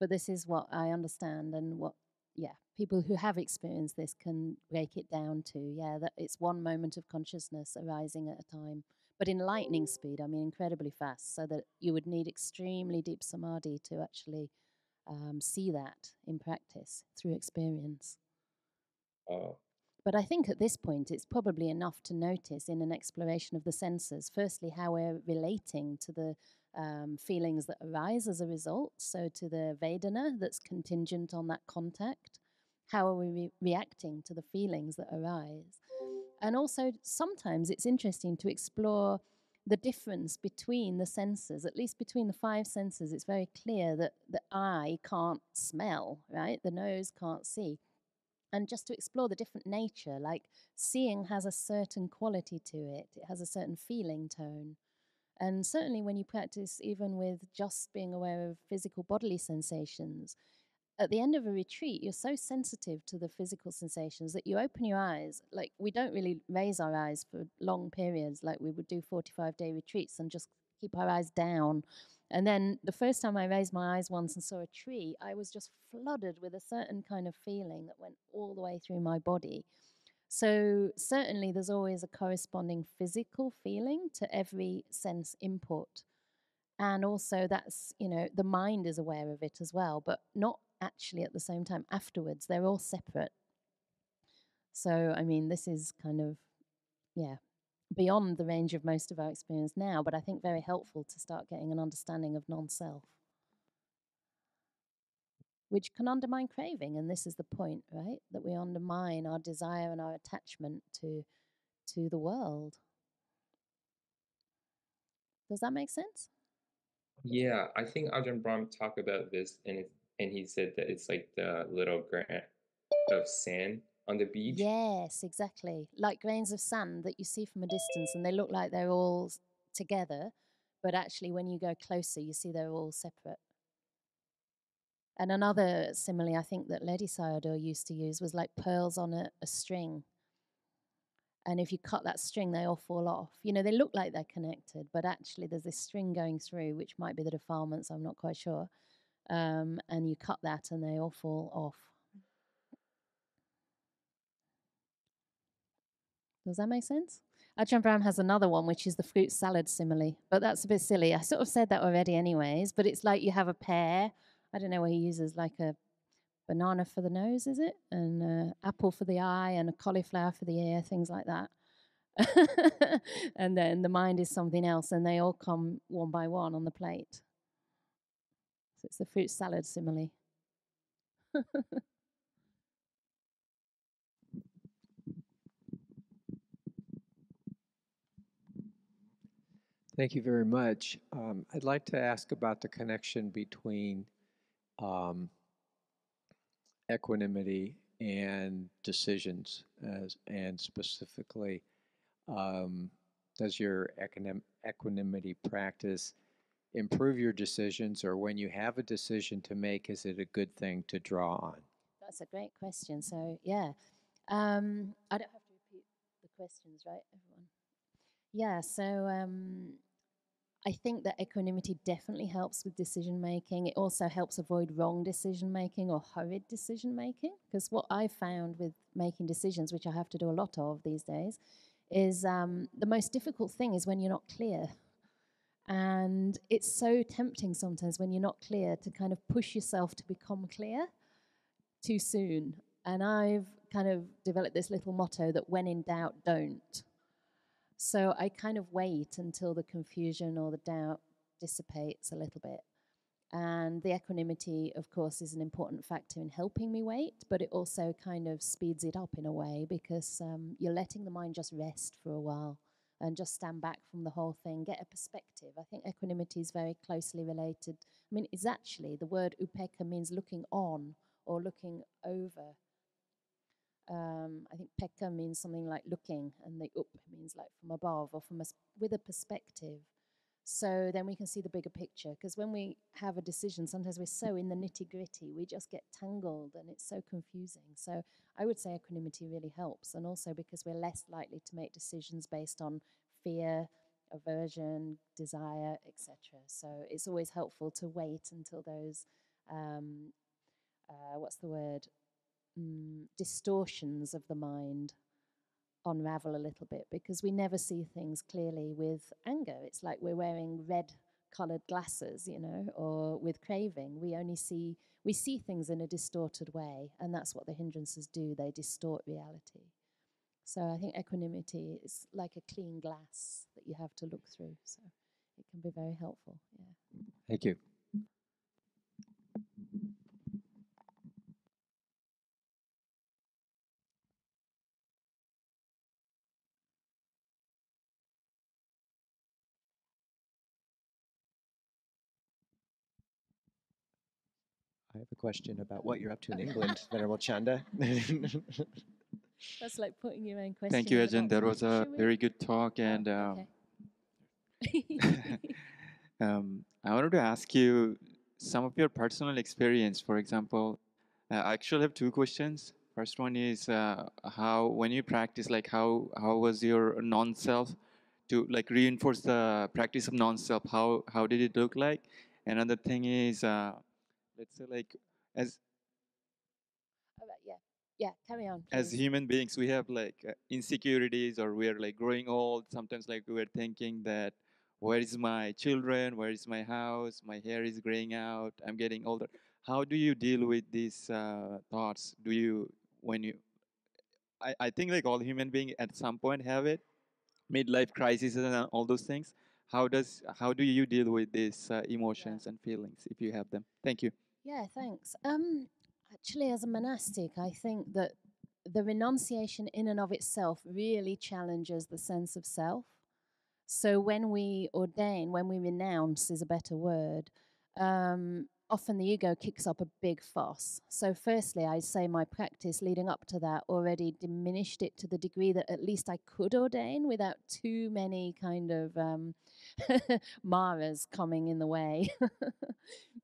But this is what I understand, and what, yeah, people who have experienced this can break it down to, yeah, that it's one moment of consciousness arising at a time, but in lightning speed, I mean incredibly fast, so that you would need extremely deep samadhi to actually um, see that in practice through experience. Uh, but I think at this point it's probably enough to notice in an exploration of the senses, firstly how we're relating to the Um, feelings that arise as a result, so to the vedana that's contingent on that contact. How are we re reacting to the feelings that arise? And also sometimes it's interesting to explore the difference between the senses, at least between the five senses. It's very clear that the eye can't smell, right? The nose can't see. And just to explore the different nature, like seeing has a certain quality to it. It has a certain feeling tone. And certainly when you practice even with just being aware of physical bodily sensations, at the end of a retreat, you're so sensitive to the physical sensations that you open your eyes. Like, we don't really raise our eyes for long periods, like we would do forty-five day retreats and just keep our eyes down. And then the first time I raised my eyes once and saw a tree, I was just flooded with a certain kind of feeling that went all the way through my body. So certainly there's always a corresponding physical feeling to every sense input. And also that's, you know, the mind is aware of it as well, but not actually at the same time afterwards. They're all separate. So, I mean, this is kind of, yeah, beyond the range of most of our experience now, but I think very helpful to start getting an understanding of non-self, which can undermine craving, and this is the point, right? That we undermine our desire and our attachment to, to the world. Does that make sense? Yeah, I think Ajahn Brahm talked about this in his and he said that it's like the little grain of sand on the beach. Yes, exactly. Like grains of sand that you see from a distance, and they look like they're all together, but actually when you go closer, you see they're all separate. And another simile I think that Ledi Sayadaw used to use was like pearls on a, a string. And if you cut that string, they all fall off. You know, they look like they're connected, but actually there's this string going through, which might be the defilements, I'm not quite sure. Um, and you cut that and they all fall off. Does that make sense? Ajahn Brahm has another one, which is the fruit salad simile. But that's a bit silly. I sort of said that already anyways, but it's like you have a pear. I don't know what he uses, like a banana for the nose, is it? And an apple for the eye and a cauliflower for the ear, things like that. And then the mind is something else, and they all come one by one on the plate. So it's the fruit salad simile. Thank you very much. Um, I'd like to ask about the connection between um, equanimity and decisions, as, and specifically, um, does your equanim equanimity practice improve your decisions, or when you have a decision to make, is it a good thing to draw on? That's a great question. So, yeah. Um, I don't have to repeat the questions, right, everyone? Yeah, so um, I think that equanimity definitely helps with decision-making. It also helps avoid wrong decision-making or hurried decision-making, because what I've found with making decisions, which I have to do a lot of these days, is um, the most difficult thing is when you're not clear. And it's so tempting sometimes when you're not clear to kind of push yourself to become clear too soon. And I've kind of developed this little motto that when in doubt, don't. So I kind of wait until the confusion or the doubt dissipates a little bit. And the equanimity, of course, is an important factor in helping me wait, but it also kind of speeds it up in a way, because um, you're letting the mind just rest for a while and just stand back from the whole thing, get a perspective. I think equanimity is very closely related. I mean, it's actually, the word upeka means looking on or looking over. Um, I think peka means something like looking, and the up means like from above or from a, with a perspective. So then we can see the bigger picture, because when we have a decision, sometimes we're so in the nitty-gritty, we just get tangled and it's so confusing. So I would say equanimity really helps, and also because we're less likely to make decisions based on fear, aversion, desire, et cetera. So it's always helpful to wait until those, um, uh, what's the word? Mm, distortions of the mind unravel a little bit, because we never see things clearly with anger. It's like we're wearing red colored glasses, you know, or with craving. We only see, we see things in a distorted way, and that's what the hindrances do. They distort reality. So I think equanimity is like a clean glass that you have to look through. So it can be very helpful. Yeah. Thank you. I have a question about what you're up to in England, Venerable Chanda. That's like putting your own question. Thank you, Ajahn. That was a very good talk. And um, okay. um, I wanted to ask you some of your personal experience. For example, uh, I actually have two questions. First one is uh, how, when you practice, like how, how was your non-self to like reinforce the practice of non-self? How, how did it look like? Another thing is, uh, let's say, like, as oh, yeah, yeah, carry on. Please. As human beings, we have like uh, insecurities, or we are like growing old. Sometimes, like, we are thinking that, where is my children? Where is my house? My hair is graying out. I'm getting older. How do you deal with these uh, thoughts? Do you, when you, I, I think like all human beings at some point have it, midlife crises and all those things. How does, how do you deal with these uh, emotions yeah. and feelings if you have them? Thank you. Yeah, thanks. Um, actually, as a monastic, I think that the renunciation in and of itself really challenges the sense of self. So when we ordain, when we renounce is a better word, um, often the ego kicks up a big fuss. So firstly, I say my practice leading up to that already diminished it to the degree that at least I could ordain without too many kind of um, Maras coming in the way.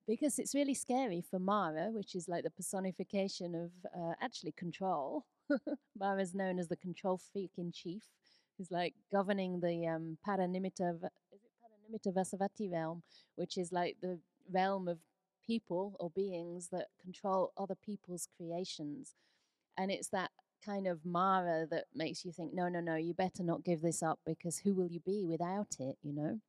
Because it's really scary for Mara, which is like the personification of uh, actually control. Mara is known as the control freak in chief, who's like governing the um, Paranimitav- is it Paranimitavasavati realm, which is like the realm of people or beings that control other people's creations. And it's that kind of Mara that makes you think, no, no, no, you better not give this up, because who will you be without it, you know?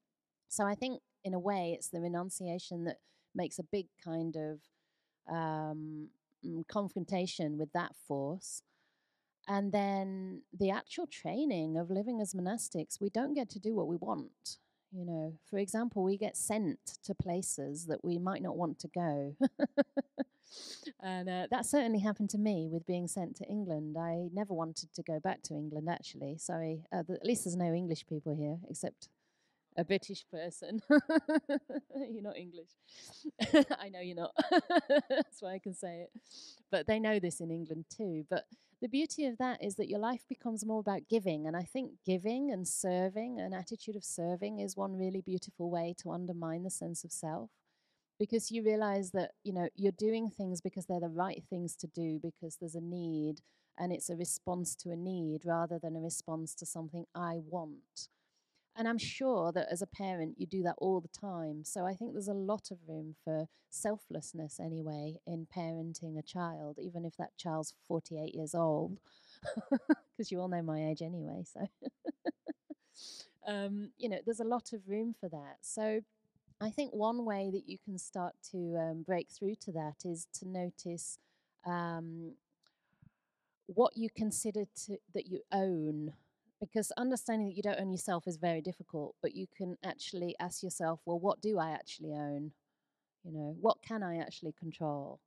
So I think in a way it's the renunciation that makes a big kind of um, confrontation with that force. And then the actual training of living as monastics, we don't get to do what we want. You know, for example, we get sent to places that we might not want to go. And uh, that certainly happened to me with being sent to England. I never wanted to go back to England, actually. Sorry, uh, th- at least there's no English people here, except a British person. You're not English. I know you're not. That's why I can say it. But they know this in England too. But the beauty of that is that your life becomes more about giving. And I think giving and serving, an attitude of serving, is one really beautiful way to undermine the sense of self. Because you realize that, you know, you're doing things because they're the right things to do, because there's a need, and it's a response to a need rather than a response to something I want. And I'm sure that as a parent, you do that all the time. So I think there's a lot of room for selflessness anyway in parenting a child, even if that child's forty-eight years old, because you all know my age anyway. So, um, you know, there's a lot of room for that. So I think one way that you can start to um, break through to that is to notice um, what you consider to, that you own. Because understanding that you don't own yourself is very difficult, but you can actually ask yourself, well, what do I actually own? You know, what can I actually control?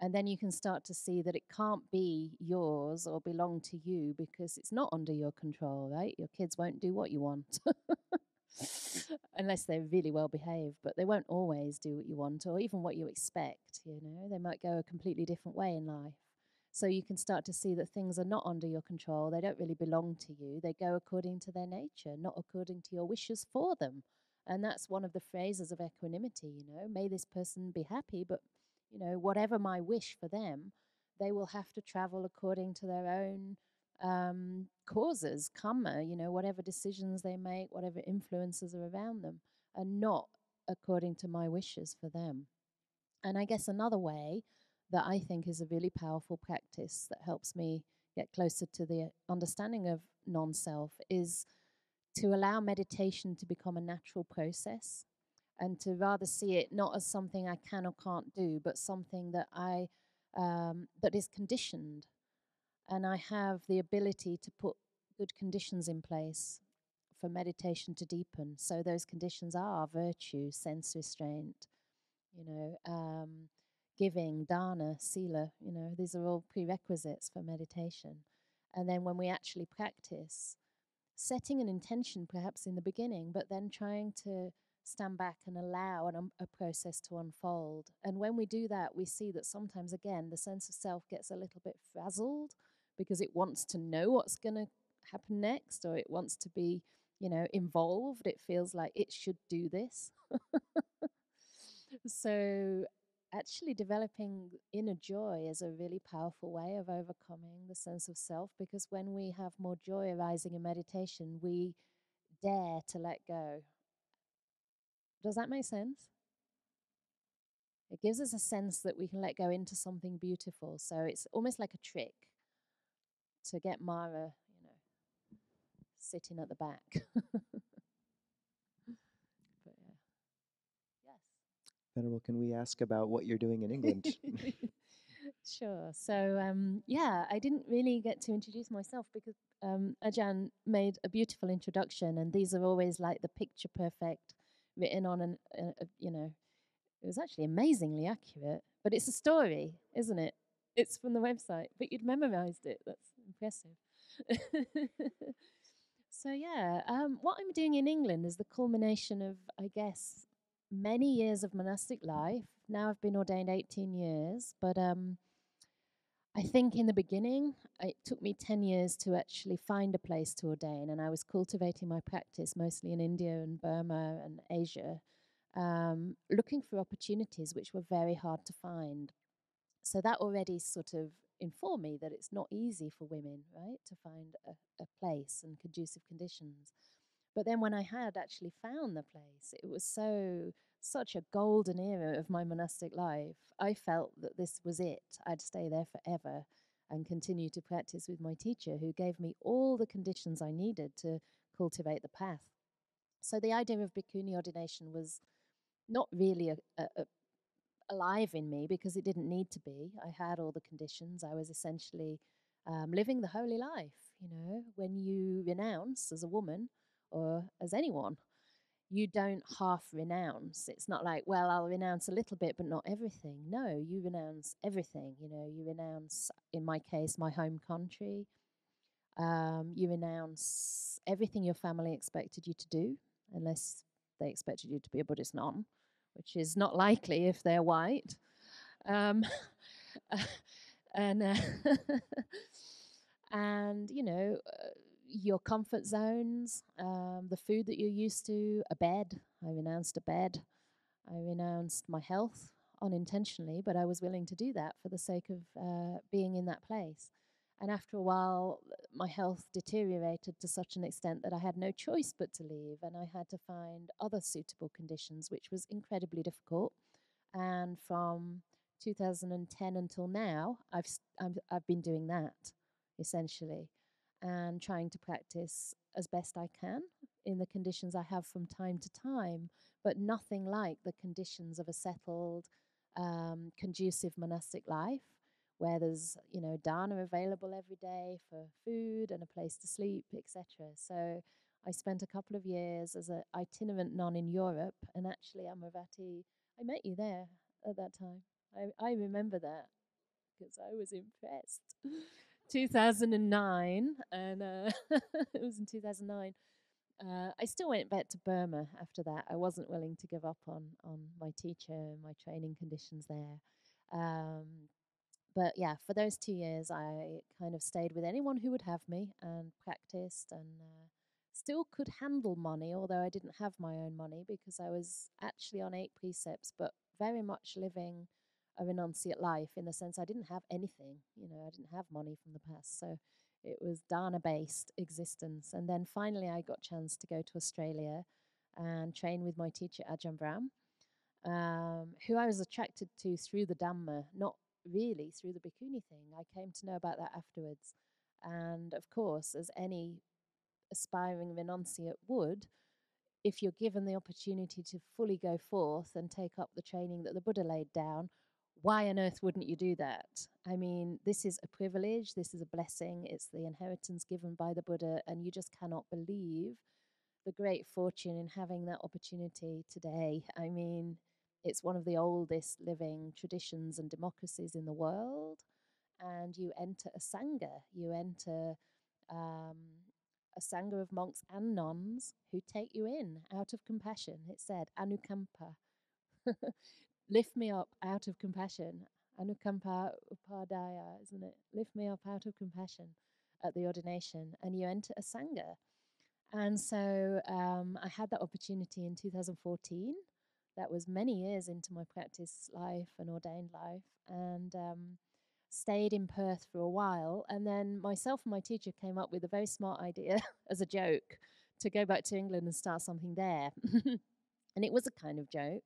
And then you can start to see that it can't be yours or belong to you because it's not under your control, right? Your kids won't do what you want. Unless they're really well behaved, but they won't always do what you want or even what you expect, you know. They might go a completely different way in life. So you can start to see that things are not under your control. They don't really belong to you. They go according to their nature, not according to your wishes for them. And that's one of the phrases of equanimity, you know. May this person be happy, but, you know, whatever my wish for them, they will have to travel according to their own um, causes, karma, you know, whatever decisions they make, whatever influences are around them, and not according to my wishes for them. And I guess another way that I think is a really powerful practice that helps me get closer to the understanding of non-self is to allow meditation to become a natural process, and to rather see it not as something I can or can't do, but something that I um, that is conditioned. And I have the ability to put good conditions in place for meditation to deepen. So those conditions are virtue, sense restraint, you know, um, giving, dana, sila, you know, these are all prerequisites for meditation. And then when we actually practice, setting an intention perhaps in the beginning, but then trying to stand back and allow an, um, a process to unfold. And when we do that, we see that sometimes, again, the sense of self gets a little bit frazzled because it wants to know what's going to happen next, or it wants to be, you know, involved. It feels like it should do this. So actually developing inner joy is a really powerful way of overcoming the sense of self, because when we have more joy arising in meditation, we dare to let go. Does that make sense? It gives us a sense that we can let go into something beautiful. So it's almost like a trick to get Mara, you know, sitting at the back. Venerable, can we ask about what you're doing in England? Sure. So, um, yeah, I didn't really get to introduce myself because um, Ajahn made a beautiful introduction, and these are always like the picture perfect, written on an, uh, uh, you know, it was actually amazingly accurate, but it's a story, isn't it? It's from the website, but you'd memorized it. That's impressive. So, yeah, um, what I'm doing in England is the culmination of, I guess, many years of monastic life. Now I've been ordained eighteen years, but um, I think in the beginning, it took me ten years to actually find a place to ordain, and I was cultivating my practice mostly in India and Burma and Asia, um, looking for opportunities which were very hard to find. So that already sort of informed me that it's not easy for women, right, to find a, a place and conducive conditions. But then when I had actually found the place, it was so, such a golden era of my monastic life. I felt that this was it. I'd stay there forever and continue to practice with my teacher, who gave me all the conditions I needed to cultivate the path. So the idea of bhikkhuni ordination was not really a, a, a alive in me, because it didn't need to be. I had all the conditions. I was essentially um, living the holy life. You know, when you renounce as a woman, or as anyone, you don't half renounce. It's not like, well, I'll renounce a little bit, but not everything. No, you renounce everything. You know, you renounce, in my case, my home country. Um, you renounce everything your family expected you to do, unless they expected you to be a Buddhist nun, which is not likely if they're white. Um, and, uh, and, you know... Uh, your comfort zones, um, the food that you're used to, a bed. I renounced a bed. I renounced my health unintentionally, but I was willing to do that for the sake of uh, being in that place. And after a while, my health deteriorated to such an extent that I had no choice but to leave, and I had to find other suitable conditions, which was incredibly difficult. And from two thousand ten until now, I've, I'm, I've been doing that, essentially, and trying to practice as best I can in the conditions I have from time to time, but nothing like the conditions of a settled, um, conducive monastic life, where there's, you know, dana available every day for food and a place to sleep, et cetera. So I spent a couple of years as an itinerant nun in Europe, and actually Amaravati, I met you there at that time. I, I remember that because I was impressed. two thousand nine, and uh, it was in two thousand nine. Uh, I still went back to Burma after that. I wasn't willing to give up on on my teacher and my training conditions there. Um, but yeah, for those two years, I kind of stayed with anyone who would have me and practiced, and uh, still could handle money, although I didn't have my own money because I was actually on eight precepts, but very much living a renunciate life, in the sense I didn't have anything. You know, I didn't have money from the past, so it was dana-based existence. And then finally I got a chance to go to Australia and train with my teacher, Ajahn Brahm, um, who I was attracted to through the Dhamma, not really through the bhikkhuni thing. I came to know about that afterwards. And of course, as any aspiring renunciate would, if you're given the opportunity to fully go forth and take up the training that the Buddha laid down, why on earth wouldn't you do that? I mean, this is a privilege, this is a blessing, it's the inheritance given by the Buddha, and you just cannot believe the great fortune in having that opportunity today. I mean, it's one of the oldest living traditions and democracies in the world, and you enter a sangha, you enter um, a sangha of monks and nuns who take you in out of compassion. It said, Anukampa. Lift me up out of compassion. Anukampa upadaya, isn't it? Lift me up out of compassion at the ordination. And you enter a sangha. And so um, I had that opportunity in two thousand fourteen. That was many years into my practice life and ordained life. And um, stayed in Perth for a while. And then myself and my teacher came up with a very smart idea as a joke to go back to England and start something there. And it was a kind of joke.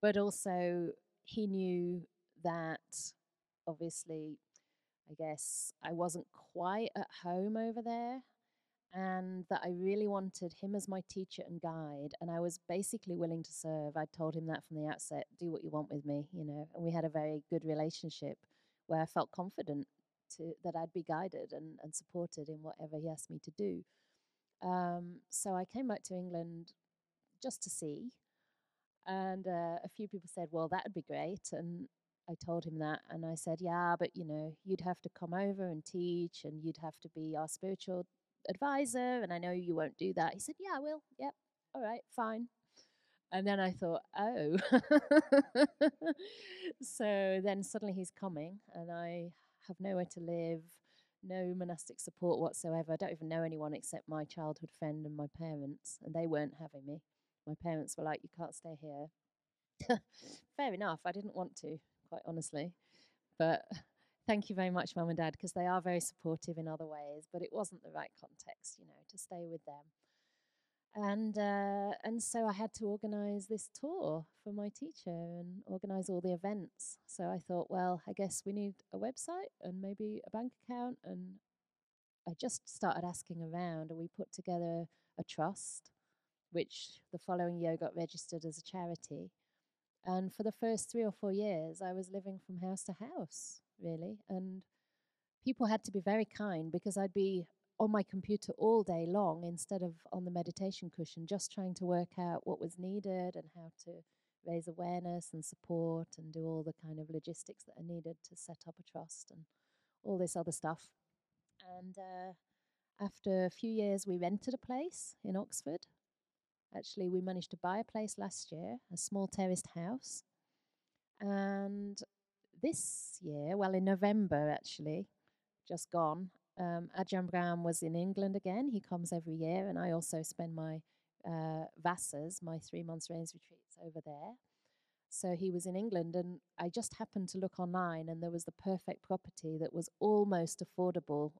But also, he knew that, obviously, I guess I wasn't quite at home over there, and that I really wanted him as my teacher and guide, and I was basically willing to serve. I told him that from the outset, do what you want with me, you know, and we had a very good relationship where I felt confident to, that I'd be guided and, and supported in whatever he asked me to do. Um, so I came back to England just to see. And uh, a few people said, well, that would be great. And I told him that. And I said, yeah, but, you know, you'd have to come over and teach, and you'd have to be our spiritual advisor. And I know you won't do that. He said, yeah, I will. Yep. All right, fine. And then I thought, oh. So then suddenly he's coming, and I have nowhere to live, no monastic support whatsoever. I don't even know anyone except my childhood friend and my parents, and they weren't having me. My parents were like, you can't stay here. Fair enough, I didn't want to, quite honestly. But thank you very much, Mum and Dad, because they are very supportive in other ways, but it wasn't the right context, you know, to stay with them. And uh, and so I had to organise this tour for my teacher and organise all the events. So I thought, well, I guess we need a website and maybe a bank account. And I just started asking around, and we put together a trust, which the following year got registered as a charity. And for the first three or four years, I was living from house to house, really. And people had to be very kind, because I'd be on my computer all day long instead of on the meditation cushion, just trying to work out what was needed and how to raise awareness and support and do all the kind of logistics that are needed to set up a trust and all this other stuff. And uh, after a few years, we rented a place in Oxford. Actually, we managed to buy a place last year, a small terraced house. And this year, well, in November, actually, just gone, Um, Ajahn Brahm was in England again. He comes every year, and I also spend my uh, Vassas, my three months rains retreats, over there. So he was in England, and I just happened to look online, and there was the perfect property that was almost affordable,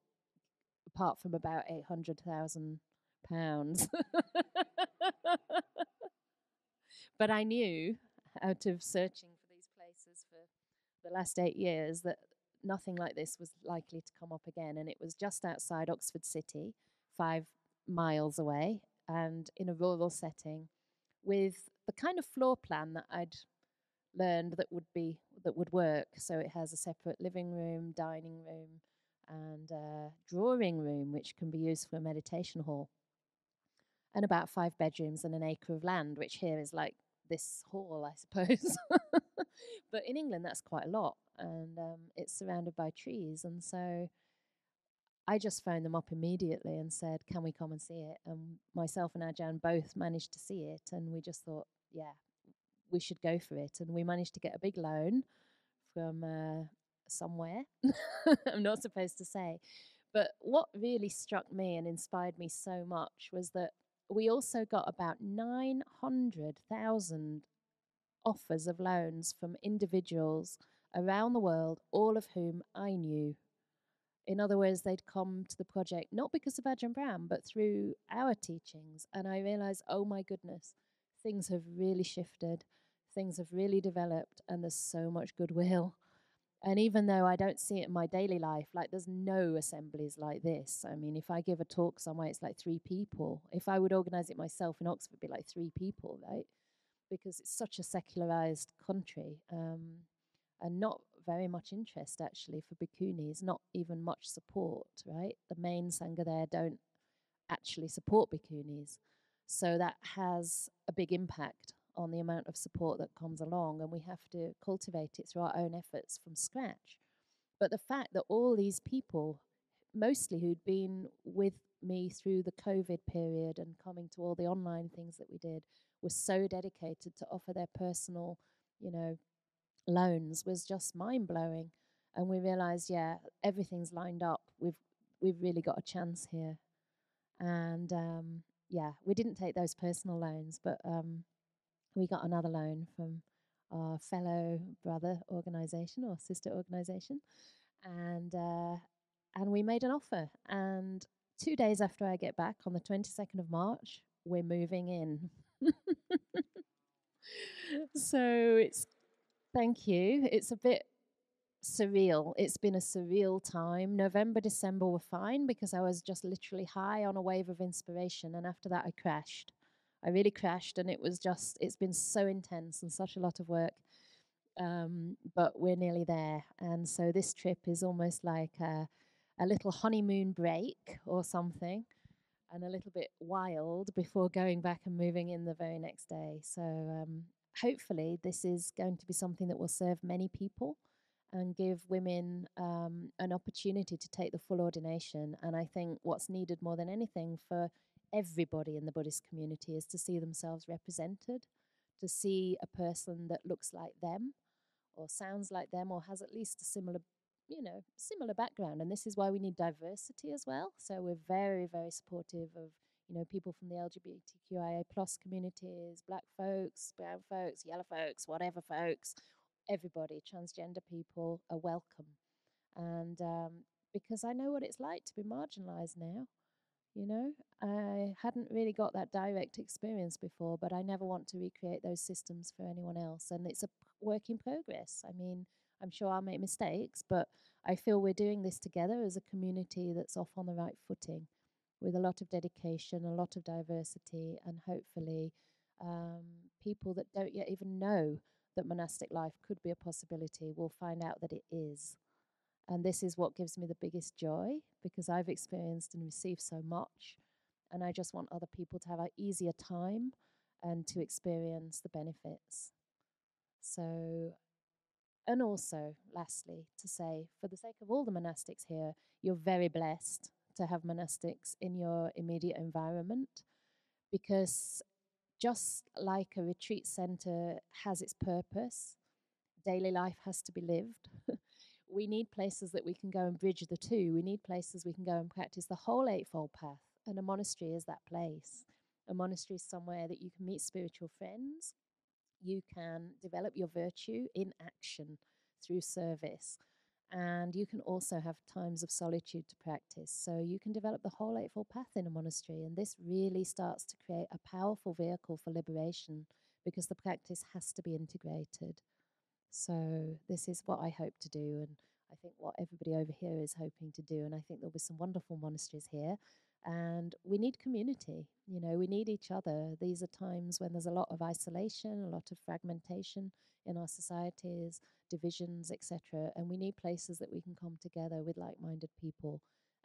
apart from about eight hundred thousand pounds. But I knew, out of searching for these places for the last eight years, that nothing like this was likely to come up again, and it was just outside Oxford City, five miles away, and in a rural setting, with the kind of floor plan that I'd learned that would be that would work. So it has a separate living room, dining room, and uh, drawing room, which can be used for a meditation hall, and about five bedrooms and an acre of land, which here is like this hall, I suppose. But in England, that's quite a lot. And um, it's surrounded by trees. And so I just phoned them up immediately and said, can we come and see it? And myself and Ajahn both managed to see it. And we just thought, yeah, we should go for it. And we managed to get a big loan from uh, somewhere. I'm not supposed to say. But what really struck me and inspired me so much was that we also got about nine hundred thousand offers of loans from individuals around the world, all of whom I knew. In other words, they'd come to the project not because of Ajahn Brahm, but through our teachings. And I realised, oh my goodness, things have really shifted, things have really developed, and there's so much goodwill. And even though I don't see it in my daily life, like there's no assemblies like this. I mean, if I give a talk somewhere, it's like three people. If I would organise it myself in Oxford, it'd be like three people, right? Because it's such a secularised country. Um, And not very much interest, actually, for bhikkhunis, not even much support, right? The main Sangha there don't actually support bhikkhunis. So that has a big impact on the amount of support that comes along, and we have to cultivate it through our own efforts from scratch. But the fact that all these people, mostly who'd been with me through the COVID period and coming to all the online things that we did, were so dedicated to offer their personal, you know, loans was just mind-blowing. And we realized, yeah, everything's lined up, we've we've really got a chance here. And um yeah, we didn't take those personal loans, but um we got another loan from our fellow brother organization or sister organization, and uh and we made an offer. And two days after I get back, on the twenty-second of March, we're moving in. So it's Thank you. It's a bit surreal. It's been a surreal time. November, December were fine because I was just literally high on a wave of inspiration. And after that, I crashed. I really crashed. And it was just, it's been so intense and such a lot of work. Um, but we're nearly there. And so this trip is almost like a, a little honeymoon break or something, and a little bit wild before going back and moving in the very next day. So, um, hopefully this is going to be something that will serve many people and give women um, an opportunity to take the full ordination. And I think what's needed more than anything for everybody in the Buddhist community is to see themselves represented, to see a person that looks like them or sounds like them or has at least a similar, you know, similar background. And this is why we need diversity as well. So we're very, very supportive of, you know, people from the L G B T Q I A plus communities, black folks, brown folks, yellow folks, whatever folks, everybody, transgender people are welcome. And um, because I know what it's like to be marginalized now, you know, I hadn't really got that direct experience before, but I never want to recreate those systems for anyone else. And it's a work in progress. I mean, I'm sure I'll make mistakes, but I feel we're doing this together as a community that's off on the right footing with a lot of dedication, a lot of diversity, and hopefully um, people that don't yet even know that monastic life could be a possibility will find out that it is. And this is what gives me the biggest joy, because I've experienced and received so much, and I just want other people to have an easier time and to experience the benefits. So, and also, lastly, to say, for the sake of all the monastics here, you're very blessed to have monastics in your immediate environment, because just like a retreat center has its purpose, daily life has to be lived. We need places that we can go and bridge the two. We need places we can go and practice the whole Eightfold Path. And a monastery is that place. A monastery is somewhere that you can meet spiritual friends. You can develop your virtue in action through service. And you can also have times of solitude to practice. So you can develop the whole Eightfold Path in a monastery. And this really starts to create a powerful vehicle for liberation, because the practice has to be integrated. So this is what I hope to do, and I think what everybody over here is hoping to do. And I think there'll be some wonderful monasteries here. And we need community, you know, we need each other. These are times when there's a lot of isolation, a lot of fragmentation in our societies, divisions, et cetera. And we need places that we can come together with like-minded people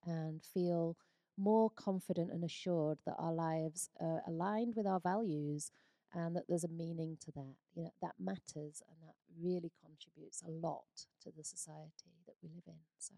and feel more confident and assured that our lives are aligned with our values, and that there's a meaning to that. You know, that matters, and that really contributes a lot to the society that we live in. So